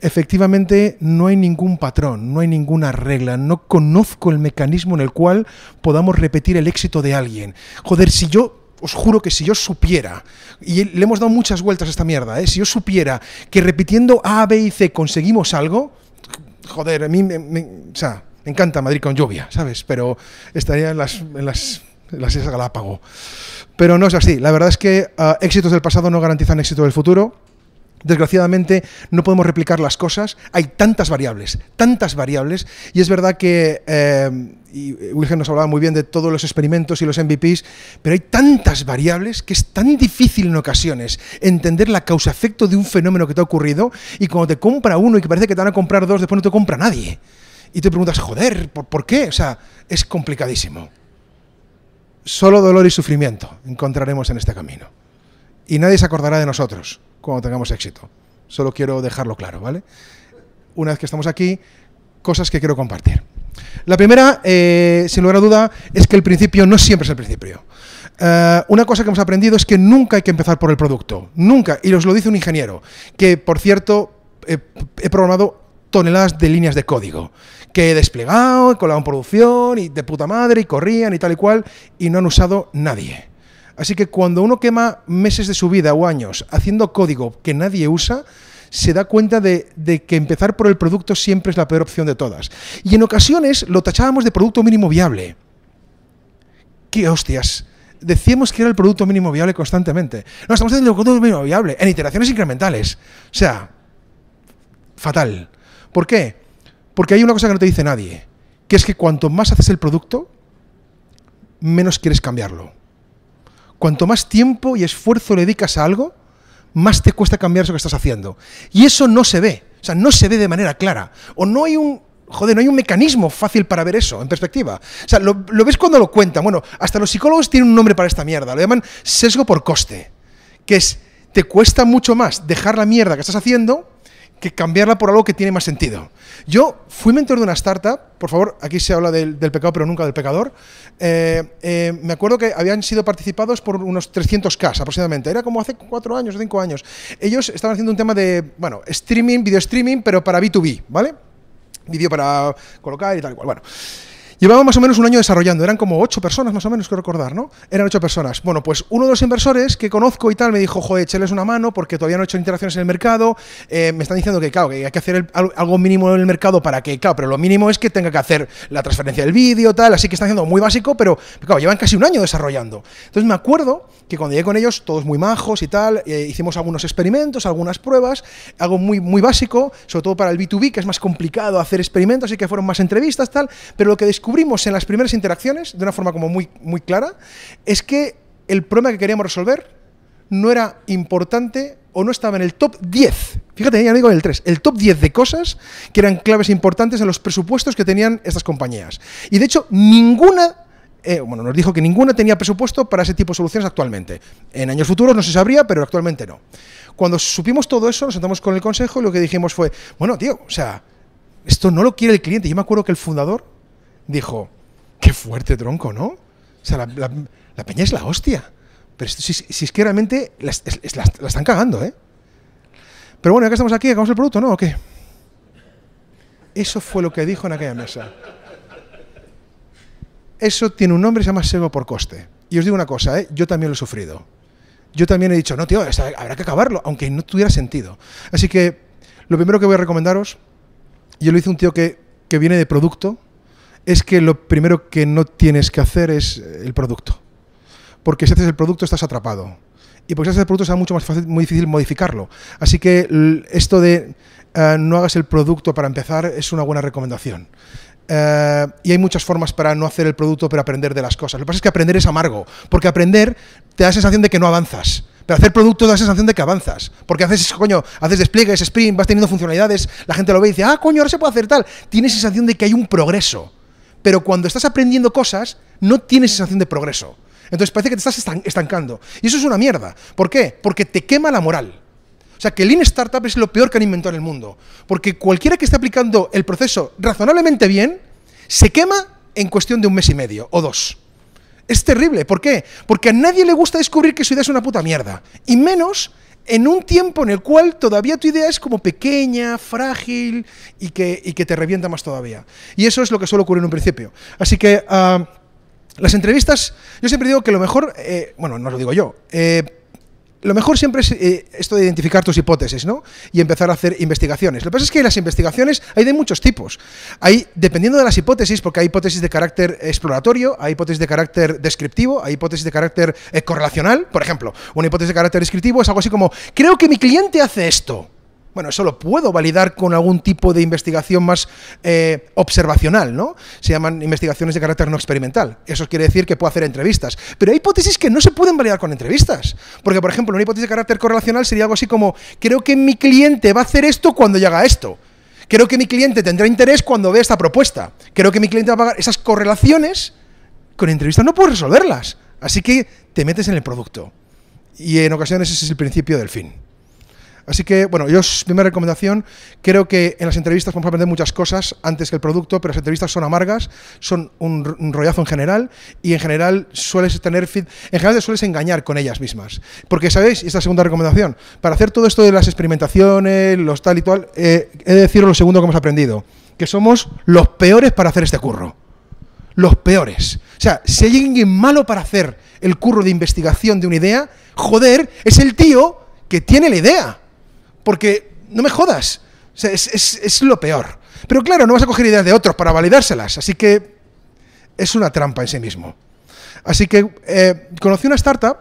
Efectivamente, no hay ningún patrón, no hay ninguna regla, no conozco el mecanismo en el cual podamos repetir el éxito de alguien. Joder, si yo, os juro que si yo supiera, y le hemos dado muchas vueltas a esta mierda, ¿eh? Si yo supiera que repitiendo A, B y C conseguimos algo, joder, a mí me, me, o sea, me encanta Madrid con lluvia, ¿sabes? Pero estaría en las... En las las Islas Galápago. Pero no es así. La verdad es que uh, éxitos del pasado no garantizan éxito del futuro. Desgraciadamente no podemos replicar las cosas. Hay tantas variables, tantas variables. Y es verdad que eh, y Wilhelm nos hablaba muy bien de todos los experimentos y los M V Pes, pero hay tantas variables que es tan difícil en ocasiones entender la causa-efecto de un fenómeno que te ha ocurrido, y cuando te compra uno y que parece que te van a comprar dos, después no te compra nadie. Y te preguntas, joder, ¿por, por qué? O sea, es complicadísimo. Solo dolor y sufrimiento encontraremos en este camino. Y nadie se acordará de nosotros cuando tengamos éxito. Solo quiero dejarlo claro, ¿vale? Una vez que estamos aquí, cosas que quiero compartir. La primera, eh, sin lugar a duda, es que el principio no siempre es el principio. Uh, una cosa que hemos aprendido es que nunca hay que empezar por el producto. Nunca. Y os lo dice un ingeniero, que, por cierto, eh, he programado toneladas de líneas de código que he desplegado, he colado en producción y de puta madre, y corrían y tal y cual, y no han usado nadie. Así que cuando uno quema meses de su vida o años haciendo código que nadie usa, se da cuenta de, de que empezar por el producto siempre es la peor opción de todas. Y en ocasiones lo tachábamos de producto mínimo viable. ¡Qué hostias! Decíamos que era el producto mínimo viable constantemente. No, estamos haciendo el producto mínimo viable en iteraciones incrementales. O sea, fatal. ¿Por qué? Porque hay una cosa que no te dice nadie, que es que cuanto más haces el producto, menos quieres cambiarlo. Cuanto más tiempo y esfuerzo le dedicas a algo, más te cuesta cambiar eso que estás haciendo. Y eso no se ve, o sea, no se ve de manera clara. O no hay un, joder, no hay un mecanismo fácil para ver eso, en perspectiva. O sea, lo, lo ves cuando lo cuentan. Bueno, hasta los psicólogos tienen un nombre para esta mierda, lo llaman sesgo por coste, que es, te cuesta mucho más dejar la mierda que estás haciendo que cambiarla por algo que tiene más sentido. Yo fui mentor de una startup, por favor, aquí se habla del, del pecado pero nunca del pecador, eh, eh, me acuerdo que habían sido participados por unos trescientos K aproximadamente, era como hace cuatro años o cinco años. Ellos estaban haciendo un tema de, bueno, streaming, video streaming, pero para B dos B, ¿vale? Video para colocar y tal y cual, bueno. Llevaba más o menos un año desarrollando, eran como ocho personas más o menos, creo recordar, ¿no? Eran ocho personas. Bueno, pues uno de los inversores que conozco y tal me dijo, joder, échales una mano porque todavía no he hecho interacciones en el mercado, eh, me están diciendo que, claro, que hay que hacer el, algo mínimo en el mercado para que, claro, pero lo mínimo es que tenga que hacer la transferencia del vídeo, tal, así que están haciendo muy básico, pero, claro, llevan casi un año desarrollando. Entonces me acuerdo que cuando llegué con ellos, todos muy majos y tal, eh, hicimos algunos experimentos, algunas pruebas, algo muy, muy básico, sobre todo para el B dos B, que es más complicado hacer experimentos, así que fueron más entrevistas, tal, pero lo que descubrí descubrimos en las primeras interacciones, de una forma como muy, muy clara, es que el problema que queríamos resolver no era importante o no estaba en el top diez. Fíjate, ya no digo en el tres, el top diez de cosas que eran claves importantes en los presupuestos que tenían estas compañías. Y de hecho, ninguna, eh, bueno, nos dijo que ninguna tenía presupuesto para ese tipo de soluciones actualmente. En años futuros no se sabría, pero actualmente no. Cuando supimos todo eso, nos sentamos con el consejo y lo que dijimos fue, bueno, tío, o sea, esto no lo quiere el cliente. Yo me acuerdo que el fundador dijo, qué fuerte tronco, ¿no? O sea, la, la, la peña es la hostia. Pero si, si es que realmente la, la, la están cagando, ¿eh? Pero bueno, ya que estamos aquí, ¿acabamos el producto, no? ¿O qué? Eso fue lo que dijo en aquella mesa. Eso tiene un nombre, se llama sesgo por coste. Y os digo una cosa, ¿eh? Yo también lo he sufrido. Yo también he dicho, no, tío, habrá que acabarlo, aunque no tuviera sentido. Así que lo primero que voy a recomendaros, yo lo hice un tío que, que viene de producto, es que lo primero que no tienes que hacer es el producto. porque si haces el producto estás atrapado. Y porque si haces el producto será mucho más fácil, muy difícil modificarlo. Así que esto de uh, no hagas el producto para empezar es una buena recomendación. Uh, y hay muchas formas para no hacer el producto, pero aprender de las cosas. Lo que pasa es que aprender es amargo, porque aprender te da la sensación de que no avanzas. Pero hacer producto da la sensación de que avanzas. Porque haces, coño, haces despliegues, sprint, vas teniendo funcionalidades, la gente lo ve y dice, ah, coño, ahora se puede hacer tal. Tienes sensación de que hay un progreso. Pero cuando estás aprendiendo cosas, no tienes sensación de progreso. Entonces parece que te estás estancando. Y eso es una mierda. ¿Por qué? Porque te quema la moral. O sea, que Lean Startup es lo peor que han inventado en el mundo. Porque cualquiera que esté aplicando el proceso razonablemente bien, se quema en cuestión de un mes y medio o dos. Es terrible. ¿Por qué? Porque a nadie le gusta descubrir que su idea es una puta mierda. Y menos en un tiempo en el cual todavía tu idea es como pequeña, frágil y que, y que te revienta más todavía. Y eso es lo que suele ocurrir en un principio. Así que uh, las entrevistas, yo siempre digo que lo mejor, eh, bueno, no lo digo yo, eh, lo mejor siempre es eh, esto de identificar tus hipótesis, ¿no? Y empezar a hacer investigaciones. Lo que pasa es que las investigaciones hay de muchos tipos. Hay, dependiendo de las hipótesis, porque hay hipótesis de carácter exploratorio, hay hipótesis de carácter descriptivo, hay hipótesis de carácter eh, correlacional. Por ejemplo, una hipótesis de carácter descriptivo es algo así como, creo que mi cliente hace esto. Bueno, eso lo puedo validar con algún tipo de investigación más eh, observacional, ¿no? Se llaman investigaciones de carácter no experimental. Eso quiere decir que puedo hacer entrevistas. Pero hay hipótesis que no se pueden validar con entrevistas. Porque, por ejemplo, una hipótesis de carácter correlacional sería algo así como, creo que mi cliente va a hacer esto cuando llegue a esto. Creo que mi cliente tendrá interés cuando vea esta propuesta. Creo que mi cliente va a pagar. Esas correlaciones, con entrevistas no puedes resolverlas. Así que te metes en el producto. Y en ocasiones ese es el principio del fin. Así que, bueno, yo, primera recomendación, creo que en las entrevistas vamos a aprender muchas cosas antes que el producto, pero las entrevistas son amargas, son un, un rollazo en general, y en general sueles tener feed, en general te sueles engañar con ellas mismas. Porque, ¿sabéis? Esta segunda recomendación, para hacer todo esto de las experimentaciones, los tal y tal, eh, he de deciros lo segundo que hemos aprendido, que somos los peores para hacer este curro. Los peores. O sea, si hay alguien malo para hacer el curro de investigación de una idea, joder, es el tío que tiene la idea. Porque, no me jodas, o sea, es, es, es lo peor. Pero claro, no vas a coger ideas de otros para validárselas, así que es una trampa en sí mismo. Así que eh, conocí una startup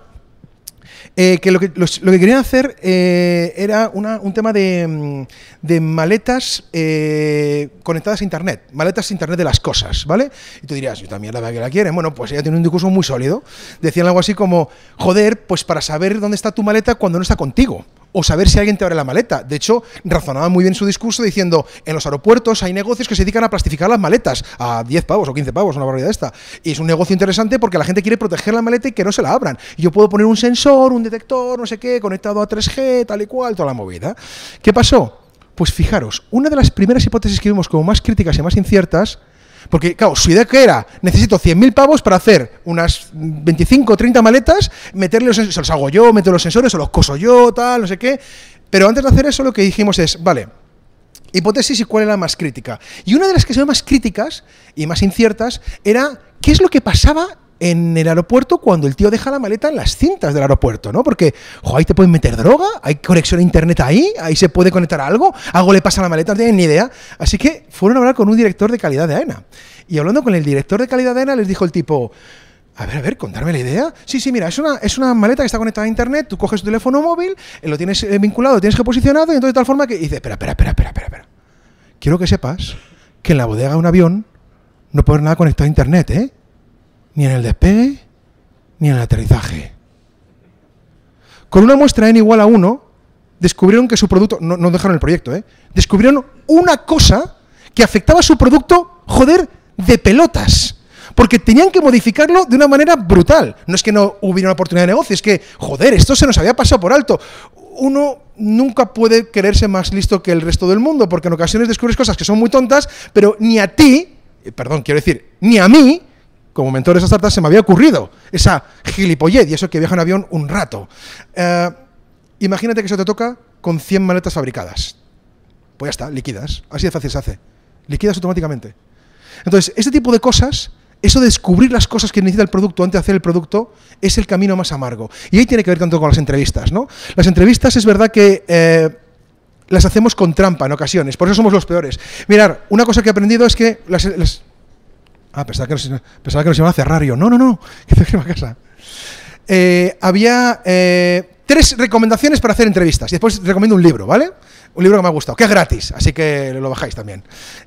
eh, que, lo que, los, lo que querían hacer eh, era una, un tema de, de maletas eh, conectadas a Internet, maletas a Internet de las cosas, ¿vale? Y tú dirías, yo también la que la quieren. Bueno, pues ella tiene un discurso muy sólido. Decían algo así como, joder, pues para saber dónde está tu maleta cuando no está contigo. O saber si alguien te abre la maleta. De hecho, razonaba muy bien su discurso diciendo, en los aeropuertos hay negocios que se dedican a plastificar las maletas a diez pavos o quince pavos, una barbaridad esta. Y es un negocio interesante porque la gente quiere proteger la maleta y que no se la abran. Y yo puedo poner un sensor, un detector, no sé qué, conectado a tres G, tal y cual, toda la movida. ¿Qué pasó? Pues fijaros, una de las primeras hipótesis que vimos como más críticas y más inciertas, porque, claro, su idea que era, necesito cien mil pavos para hacer unas veinticinco o treinta maletas, meterle los, se los hago yo, meto los sensores, o los coso yo, tal, no sé qué. Pero antes de hacer eso, lo que dijimos es, vale, hipótesis y cuál era la más crítica. Y una de las que se ve más críticas y más inciertas era, ¿qué es lo que pasaba en el aeropuerto cuando el tío deja la maleta en las cintas del aeropuerto, ¿no? Porque, jo, ahí te pueden meter droga, hay conexión a internet ahí, ahí se puede conectar a algo, algo le pasa a la maleta, no tienen ni idea. Así que fueron a hablar con un director de calidad de AENA. Y hablando con el director de calidad de AENA les dijo el tipo, a ver, a ver, contarme la idea. Sí, sí, mira, es una, es una maleta que está conectada a internet, tú coges tu teléfono móvil, lo tienes vinculado, lo tienes geoposicionado, y entonces de tal forma que y dices, espera, espera, espera, espera, espera. Quiero que sepas que en la bodega de un avión no puedes nada conectado a internet, ¿eh? Ni en el despegue, ni en el aterrizaje. Con una muestra ene igual a uno, descubrieron que su producto, no, no dejaron el proyecto, ¿eh? Descubrieron una cosa que afectaba a su producto, joder, de pelotas. Porque tenían que modificarlo de una manera brutal. No es que no hubiera una oportunidad de negocio, es que, joder, esto se nos había pasado por alto. Uno nunca puede creerse más listo que el resto del mundo, porque en ocasiones descubres cosas que son muy tontas, pero ni a ti, perdón, quiero decir, ni a mí, como mentor de esas startups, se me había ocurrido esa gilipollez y eso que viaja en avión un rato. Eh, imagínate que eso te toca con cien maletas fabricadas. Pues ya está, líquidas. Así de fácil se hace. Líquidas automáticamente. Entonces, este tipo de cosas, eso de descubrir las cosas que necesita el producto antes de hacer el producto, es el camino más amargo. Y ahí tiene que ver tanto con las entrevistas, ¿no? Las entrevistas es verdad que eh, las hacemos con trampa en ocasiones. Por eso somos los peores. Mirad, una cosa que he aprendido es que las... las Ah, pensaba que, nos, pensaba que nos iban a cerrar yo. No, no, no, que te a casa. eh, había eh, tres recomendaciones para hacer entrevistas. Y después recomiendo un libro, ¿vale? Un libro que me ha gustado, que es gratis, así que lo bajáis también.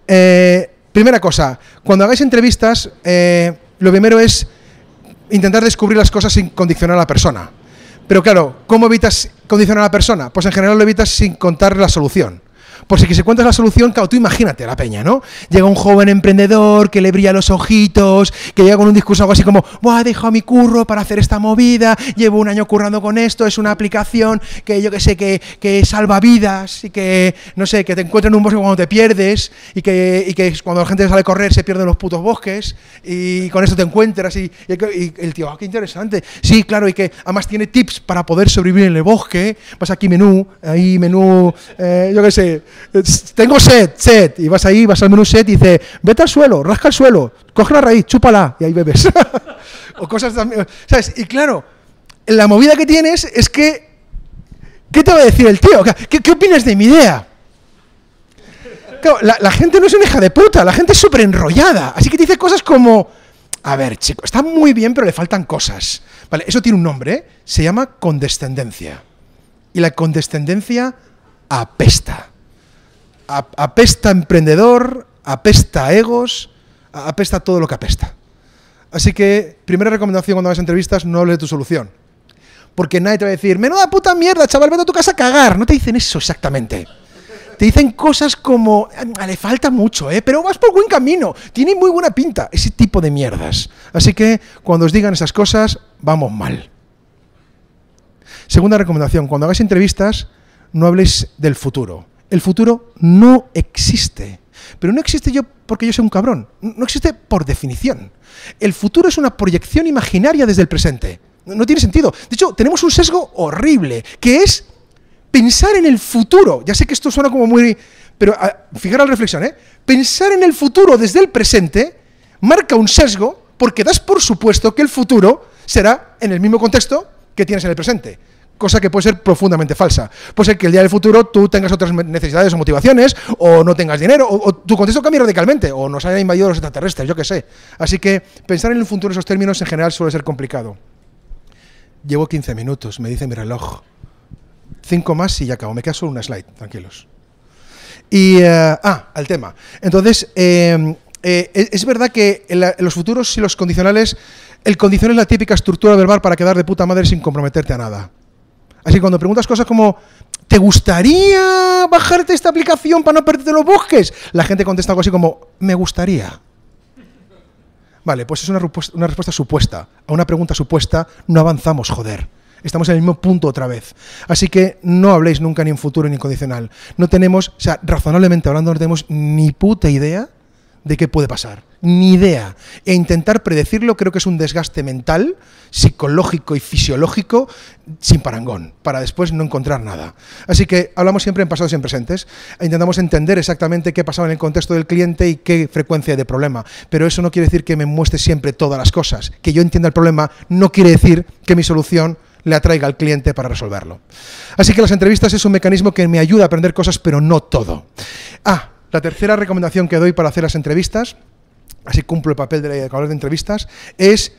Eh, primera cosa, cuando hagáis entrevistas, eh, lo primero es intentar descubrir las cosas sin condicionar a la persona. Pero claro, ¿cómo evitas condicionar a la persona? Pues en general lo evitas sin contar la solución. Por si que se cuentas la solución, claro, tú imagínate la peña, ¿no? Llega un joven emprendedor que le brilla los ojitos, que llega con un discurso algo así como, ¡buah, he dejado mi curro para hacer esta movida, llevo un año currando con esto, es una aplicación que yo que sé, que, que salva vidas y que, no sé, que te encuentran en un bosque cuando te pierdes y que, y que cuando la gente sale a correr se pierden los putos bosques y con esto te encuentras y, y, y el tío, ah, qué interesante. Sí, claro, y que además tiene tips para poder sobrevivir en el bosque, vas aquí menú, ahí menú, eh, yo que sé, tengo sed, sed, y vas ahí, vas al menú sed y dice, vete al suelo, rasca el suelo, coge la raíz, chúpala, y ahí bebes. O cosas también, ¿sabes? Y claro, la movida que tienes es que, ¿qué te va a decir el tío? ¿Qué, qué opinas de mi idea? Claro, la, la gente no es una hija de puta, la gente es súper enrollada, así que te dice cosas como, a ver, chico, está muy bien, pero le faltan cosas. Vale, eso tiene un nombre, ¿eh? Se llama condescendencia. Y la condescendencia apesta. Apesta emprendedor, apesta egos, apesta todo lo que apesta. Así que, primera recomendación cuando hagas entrevistas, no hables de tu solución. Porque nadie te va a decir, menuda puta mierda, chaval, vete a tu casa a cagar. No te dicen eso exactamente. Te dicen cosas como, le falta mucho, ¿eh? Pero vas por buen camino, tiene muy buena pinta. Ese tipo de mierdas. Así que, cuando os digan esas cosas, vamos mal. Segunda recomendación, cuando hagáis entrevistas, no habléis del futuro. El futuro no existe, pero no existe yo porque yo soy un cabrón, no existe por definición. El futuro es una proyección imaginaria desde el presente, no tiene sentido. De hecho, tenemos un sesgo horrible, que es pensar en el futuro. Ya sé que esto suena como muy... pero a, fijaros la reflexión, ¿eh? Pensar en el futuro desde el presente marca un sesgo porque das por supuesto que el futuro será en el mismo contexto que tienes en el presente. Cosa que puede ser profundamente falsa. Puede ser que el día del futuro tú tengas otras necesidades o motivaciones, o no tengas dinero, o, o tu contexto cambie radicalmente, o nos hayan invadido los extraterrestres, yo qué sé. Así que pensar en el futuro en esos términos en general suele ser complicado. Llevo quince minutos, me dice mi reloj. Cinco más y ya acabo. Me queda solo una slide, tranquilos. Y, uh, ah, al tema. Entonces, eh, eh, es verdad que en la, en los futuros y los condicionales, el condicional es la típica estructura verbal para quedar de puta madre sin comprometerte a nada. Así que cuando preguntas cosas como, ¿te gustaría bajarte esta aplicación para no perderte los bosques? La gente contesta algo así como, me gustaría. Vale, pues es una, una respuesta supuesta. A una pregunta supuesta no avanzamos, joder. Estamos en el mismo punto otra vez. Así que no habléis nunca ni en futuro ni en condicional. No tenemos, o sea, razonablemente hablando, no tenemos ni puta idea de qué puede pasar. Ni idea. E intentar predecirlo creo que es un desgaste mental, psicológico y fisiológico sin parangón, para después no encontrar nada. Así que hablamos siempre en pasados y en presentes. Intentamos entender exactamente qué pasaba en el contexto del cliente y qué frecuencia de problema. Pero eso no quiere decir que me muestre siempre todas las cosas. Que yo entienda el problema no quiere decir que mi solución le atraiga al cliente para resolverlo. Así que las entrevistas es un mecanismo que me ayuda a aprender cosas, pero no todo. Ah, la tercera recomendación que doy para hacer las entrevistas, así cumplo el papel de hablar de entrevistas, es,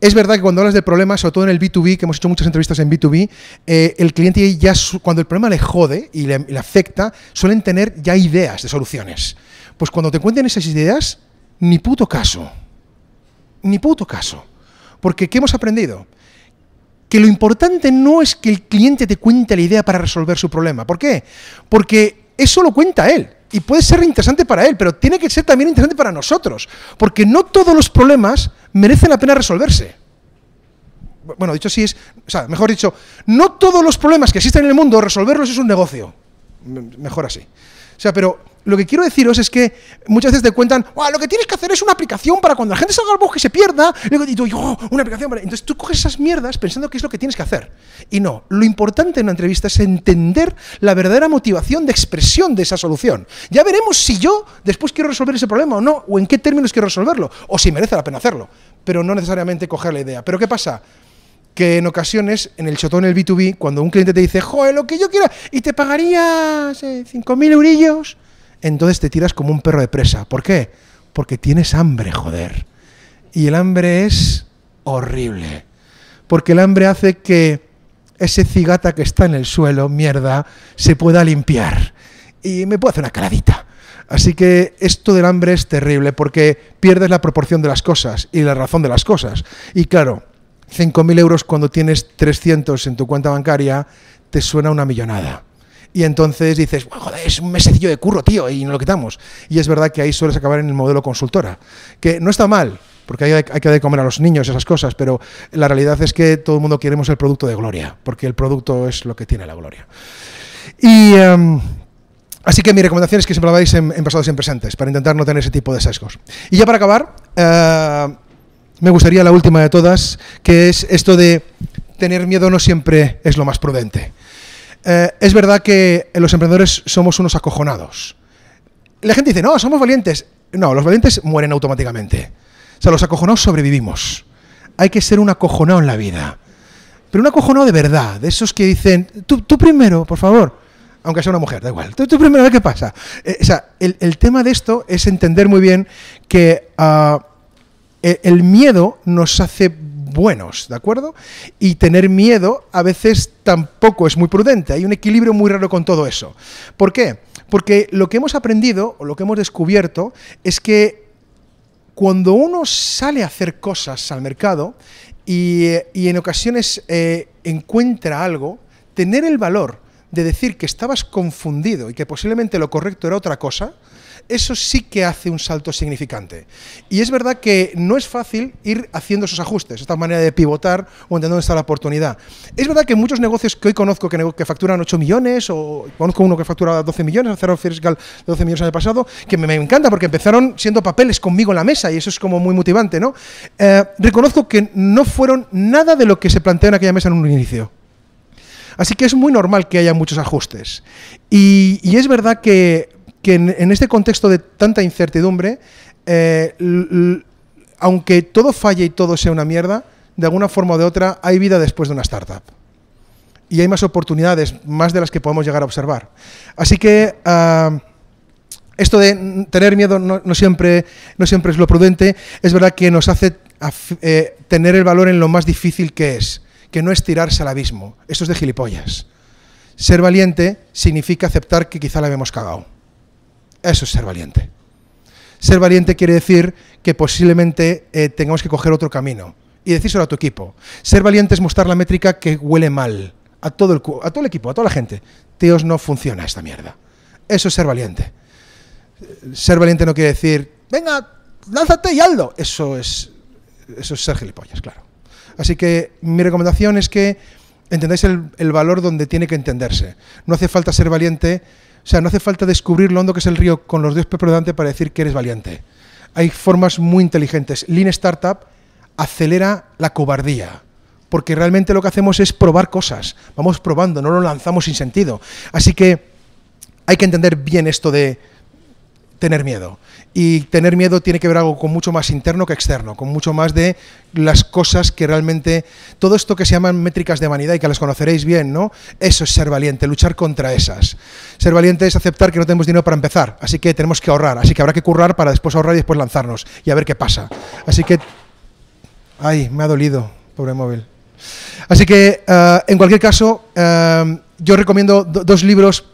es verdad que cuando hablas de problemas, sobre todo en el B dos B, que hemos hecho muchas entrevistas en B dos B, eh, el cliente ya, su, cuando el problema le jode y le, le afecta, suelen tener ya ideas de soluciones. Pues cuando te cuenten esas ideas, ni puto caso. Ni puto caso. Porque ¿qué hemos aprendido? Que lo importante no es que el cliente te cuente la idea para resolver su problema. ¿Por qué? Porque eso lo cuenta él. Y puede ser interesante para él, pero tiene que ser también interesante para nosotros, porque no todos los problemas merecen la pena resolverse. Bueno, dicho así es, o sea, mejor dicho, no todos los problemas que existen en el mundo, resolverlos es un negocio. Mejor así. O sea, pero lo que quiero deciros es que muchas veces te cuentan, oh, lo que tienes que hacer es una aplicación para cuando la gente salga al bosque y se pierda, y tú, oh, una aplicación para... Entonces tú coges esas mierdas pensando que es lo que tienes que hacer. Y no, lo importante en una entrevista es entender la verdadera motivación de expresión de esa solución. Ya veremos si yo después quiero resolver ese problema o no, o en qué términos quiero resolverlo, o si merece la pena hacerlo, pero no necesariamente coger la idea. ¿Pero qué pasa? Que en ocasiones, en el chotón, el B dos B, cuando un cliente te dice, joder, lo que yo quiera, y te pagaría eh, cinco mil eurillos, entonces te tiras como un perro de presa. ¿Por qué? Porque tienes hambre, joder. Y el hambre es horrible. porque el hambre hace que ese cigata que está en el suelo, mierda, se pueda limpiar y me puedo hacer una caladita. Así que esto del hambre es terrible porque pierdes la proporción de las cosas y la razón de las cosas. Y claro, cinco mil euros cuando tienes trescientos en tu cuenta bancaria te suena una millonada. Y entonces dices, joder, es un mesecillo de curro, tío, y nos lo quitamos. Y es verdad que ahí sueles acabar en el modelo consultora, que no está mal, porque hay, hay que comer a los niños esas cosas, pero la realidad es que todo el mundo queremos el producto de gloria, porque el producto es lo que tiene la gloria. Y... Um, Así que mi recomendación es que siempre lo veáis en, en pasados y en presentes, para intentar no tener ese tipo de sesgos. Y ya para acabar, eh, me gustaría la última de todas, que es esto de tener miedo no siempre es lo más prudente. Eh, es verdad que los emprendedores somos unos acojonados. La gente dice, no, somos valientes. No, los valientes mueren automáticamente. O sea, los acojonados sobrevivimos. Hay que ser un acojonado en la vida. Pero un acojonado de verdad, de esos que dicen, tú, tú primero, por favor. Aunque sea una mujer, da igual. Tú, tú primero, a ver qué pasa. Eh, o sea, el, el tema de esto es entender muy bien que uh, el, el miedo nos hace buenos, ¿de acuerdo? Y tener miedo a veces tampoco es muy prudente. Hay un equilibrio muy raro con todo eso. ¿Por qué? Porque lo que hemos aprendido o lo que hemos descubierto es que cuando uno sale a hacer cosas al mercado y, y en ocasiones eh, encuentra algo, tener el valor de decir que estabas confundido y que posiblemente lo correcto era otra cosa, eso sí que hace un salto significante. Y es verdad que no es fácil ir haciendo esos ajustes, esta manera de pivotar o entender dónde está la oportunidad. Es verdad que muchos negocios que hoy conozco que, que facturan ocho millones, o conozco uno que factura doce millones, el cerrado fiscal de doce millones el año pasado, que me, me encanta porque empezaron siendo papeles conmigo en la mesa y eso es como muy motivante, ¿no? Eh, reconozco que no fueron nada de lo que se planteó en aquella mesa en un inicio. Así que es muy normal que haya muchos ajustes. Y, y es verdad que, que en, en este contexto de tanta incertidumbre, eh, l, l, aunque todo falle y todo sea una mierda, de alguna forma o de otra hay vida después de una startup. Y hay más oportunidades, más de las que podemos llegar a observar. Así que uh, esto de tener miedo no, no, siempre, no siempre es lo prudente. Es verdad que nos hace eh, tener el valor en lo más difícil que es. Que no es tirarse al abismo, eso es de gilipollas. Ser valiente significa aceptar que quizá la habíamos cagado. Eso es ser valiente. Ser valiente quiere decir que posiblemente eh, tengamos que coger otro camino y decírselo a tu equipo. Ser valiente es mostrar la métrica que huele mal a todo el, a todo el equipo, a toda la gente. Tíos, no funciona esta mierda. Eso es ser valiente. Ser valiente no quiere decir, venga, lánzate y hazlo. Eso es, eso es ser gilipollas, claro. Así que mi recomendación es que entendáis el, el valor donde tiene que entenderse. No hace falta ser valiente, o sea, no hace falta descubrir lo hondo que es el río con los dedos por delante para decir que eres valiente. Hay formas muy inteligentes. Lean Startup acelera la cobardía, porque realmente lo que hacemos es probar cosas. Vamos probando, no lo lanzamos sin sentido. Así que hay que entender bien esto de tener miedo. Y tener miedo tiene que ver algo con mucho más interno que externo, con mucho más de las cosas que realmente... Todo esto que se llaman métricas de vanidad y que las conoceréis bien, ¿no? Eso es ser valiente, luchar contra esas. Ser valiente es aceptar que no tenemos dinero para empezar, así que tenemos que ahorrar, así que habrá que currar para después ahorrar y después lanzarnos y a ver qué pasa. Así que... Ay, me ha dolido, pobre móvil. Así que, uh, en cualquier caso, uh, yo recomiendo do- dos libros...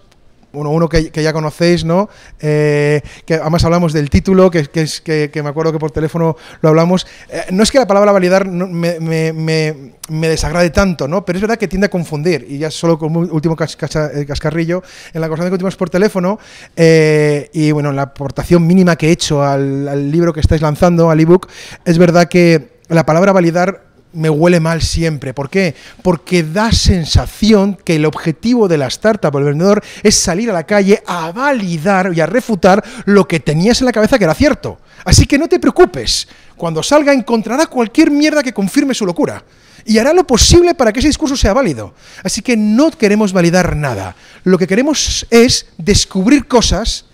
Uno, uno que, que ya conocéis, ¿no? Eh, que además hablamos del título, que, que, es, que, que me acuerdo que por teléfono lo hablamos. Eh, no es que la palabra validar no, me, me, me, me desagrade tanto, ¿no? Pero es verdad que tiende a confundir. Y ya solo como último cas, cas, cascarrillo, en la conversación que tuvimos por teléfono, eh, y bueno, la aportación mínima que he hecho al, al libro que estáis lanzando, al ebook, es verdad que la palabra validar me huele mal siempre. ¿Por qué? Porque da sensación que el objetivo de la startup o el vendedor es salir a la calle a validar y a refutar lo que tenías en la cabeza que era cierto. Así que no te preocupes. Cuando salga encontrará cualquier mierda que confirme su locura y hará lo posible para que ese discurso sea válido. Así que no queremos validar nada. Lo que queremos es descubrir cosas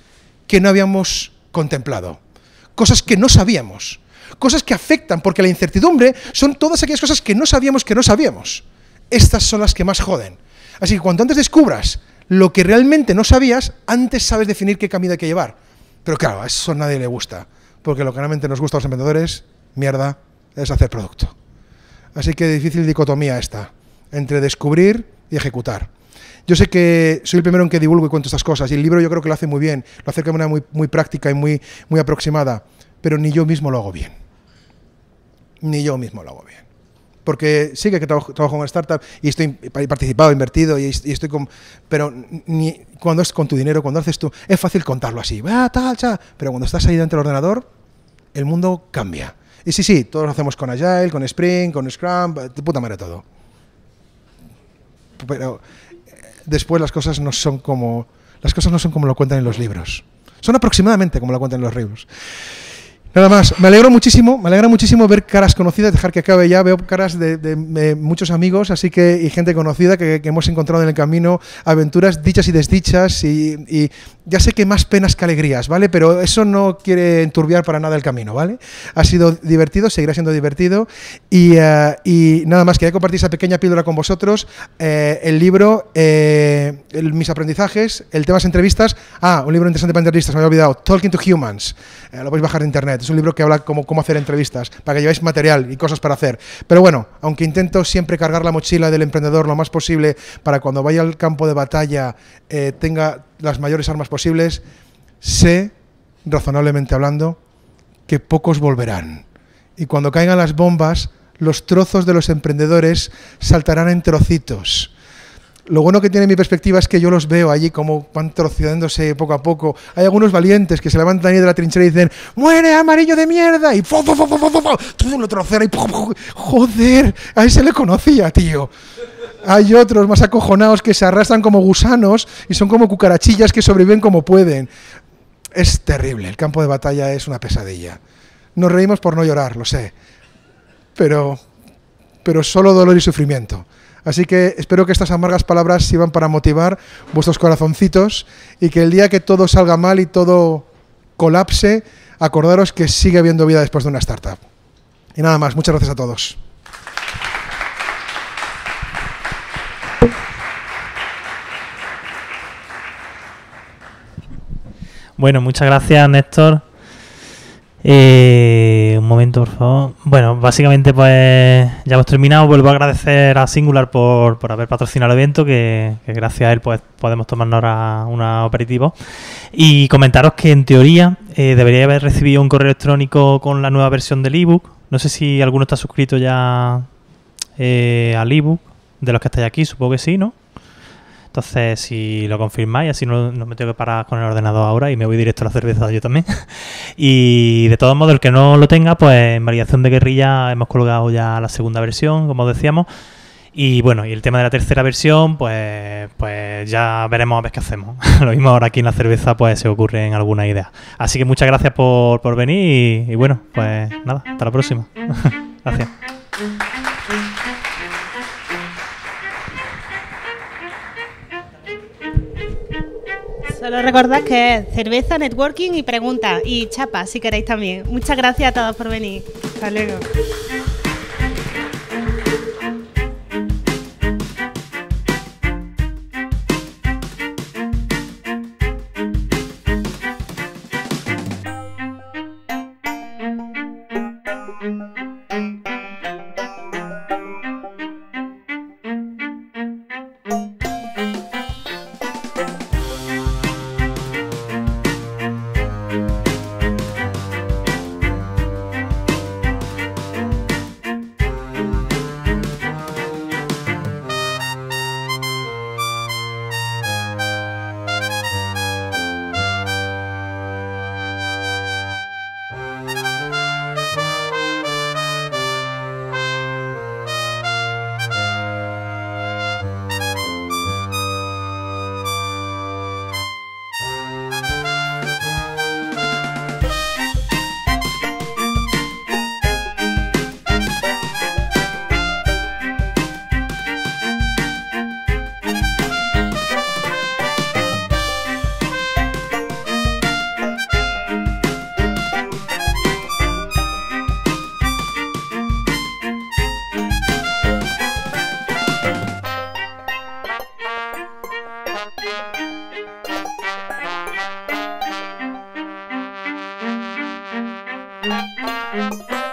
que no habíamos contemplado, cosas que no sabíamos. Cosas que afectan, porque la incertidumbre son todas aquellas cosas que no sabíamos que no sabíamos. Estas son las que más joden. Así que cuanto antes descubras lo que realmente no sabías, antes sabes definir qué camino hay que llevar. Pero claro, a eso a nadie le gusta, porque lo que realmente nos gusta a los emprendedores, mierda, es hacer producto. Así que difícil dicotomía esta, entre descubrir y ejecutar. Yo sé que soy el primero en que divulgo y cuento estas cosas, y el libro yo creo que lo hace muy bien, lo hace de manera muy, muy práctica y muy, muy aproximada, pero ni yo mismo lo hago bien. Ni yo mismo lo hago bien. Porque sí que trabajo, trabajo en una startup y estoy he participado, invertido, y, y estoy con, pero ni, cuando es con tu dinero, cuando haces tú, es fácil contarlo así, ah, tal, tal, pero cuando estás ahí dentro del ordenador, el mundo cambia. Y sí, sí, todos lo hacemos con Agile, con Spring, con Scrum, de puta madre todo. Pero después las cosas no son como las cosas no son como lo cuentan en los libros. Son aproximadamente como lo cuentan en los libros. Nada más, me alegro muchísimo, me alegra muchísimo ver caras conocidas, dejar que acabe ya, veo caras de, de, de muchos amigos así que y gente conocida que, que hemos encontrado en el camino, aventuras, dichas y desdichas, y, y ya sé que más penas que alegrías, ¿vale? Pero eso no quiere enturbiar para nada el camino, ¿vale? Ha sido divertido, seguirá siendo divertido, y, uh, y nada más, quería compartir esa pequeña píldora con vosotros, eh, el libro, eh, el, mis aprendizajes, el tema de las entrevistas, ah, un libro interesante para entrevistas, me había olvidado, Talking to Humans, eh, lo podéis bajar de internet. Es un libro que habla cómo, cómo hacer entrevistas, para que lleváis material y cosas para hacer. Pero bueno, aunque intento siempre cargar la mochila del emprendedor lo más posible para cuando vaya al campo de batalla eh, tenga las mayores armas posibles, sé, razonablemente hablando, que pocos volverán. Y cuando caigan las bombas, los trozos de los emprendedores saltarán en trocitos. Lo bueno que tiene mi perspectiva es que yo los veo allí como van troceándose poco a poco. Hay algunos valientes que se levantan ahí de la trinchera y dicen ¡muere, amarillo de mierda! Y ¡fo, fo, fo, fo, fo, fo! Todo lo trocea y ¡pum, pum! ¡Joder! A ese le conocía, tío. Hay otros más acojonados que se arrastran como gusanos y son como cucarachillas que sobreviven como pueden. Es terrible. El campo de batalla es una pesadilla. Nos reímos por no llorar, lo sé. Pero, pero solo dolor y sufrimiento. Así que espero que estas amargas palabras sirvan para motivar vuestros corazoncitos y que el día que todo salga mal y todo colapse, acordaros que sigue habiendo vida después de una startup. Y nada más, muchas gracias a todos. Bueno, muchas gracias, Néstor. Eh, un momento, por favor. Bueno, básicamente pues ya hemos terminado. Vuelvo a agradecer a Singular por, por haber patrocinado el evento, que, que gracias a él pues podemos tomarnos ahora un aperitivo. Y comentaros que en teoría eh, debería haber recibido un correo electrónico con la nueva versión del ebook. No sé si alguno está suscrito ya eh, al ebook, de los que estáis aquí, supongo que sí, ¿no? Entonces, si lo confirmáis, así no, no me tengo que parar con el ordenador ahora y me voy directo a la cerveza yo también. Y de todos modos, el que no lo tenga, pues en Validación de Guerrilla hemos colgado ya la segunda versión, como decíamos. Y bueno, y el tema de la tercera versión, pues, pues ya veremos a ver qué hacemos. Lo mismo ahora aquí en la cerveza, pues se ocurren algunas ideas. Así que muchas gracias por, por venir y, y bueno, pues nada, hasta la próxima. Gracias. Solo recordad que es cerveza, networking y preguntas, y chapa si queréis también. Muchas gracias a todos por venir. Hasta luego. Thank you.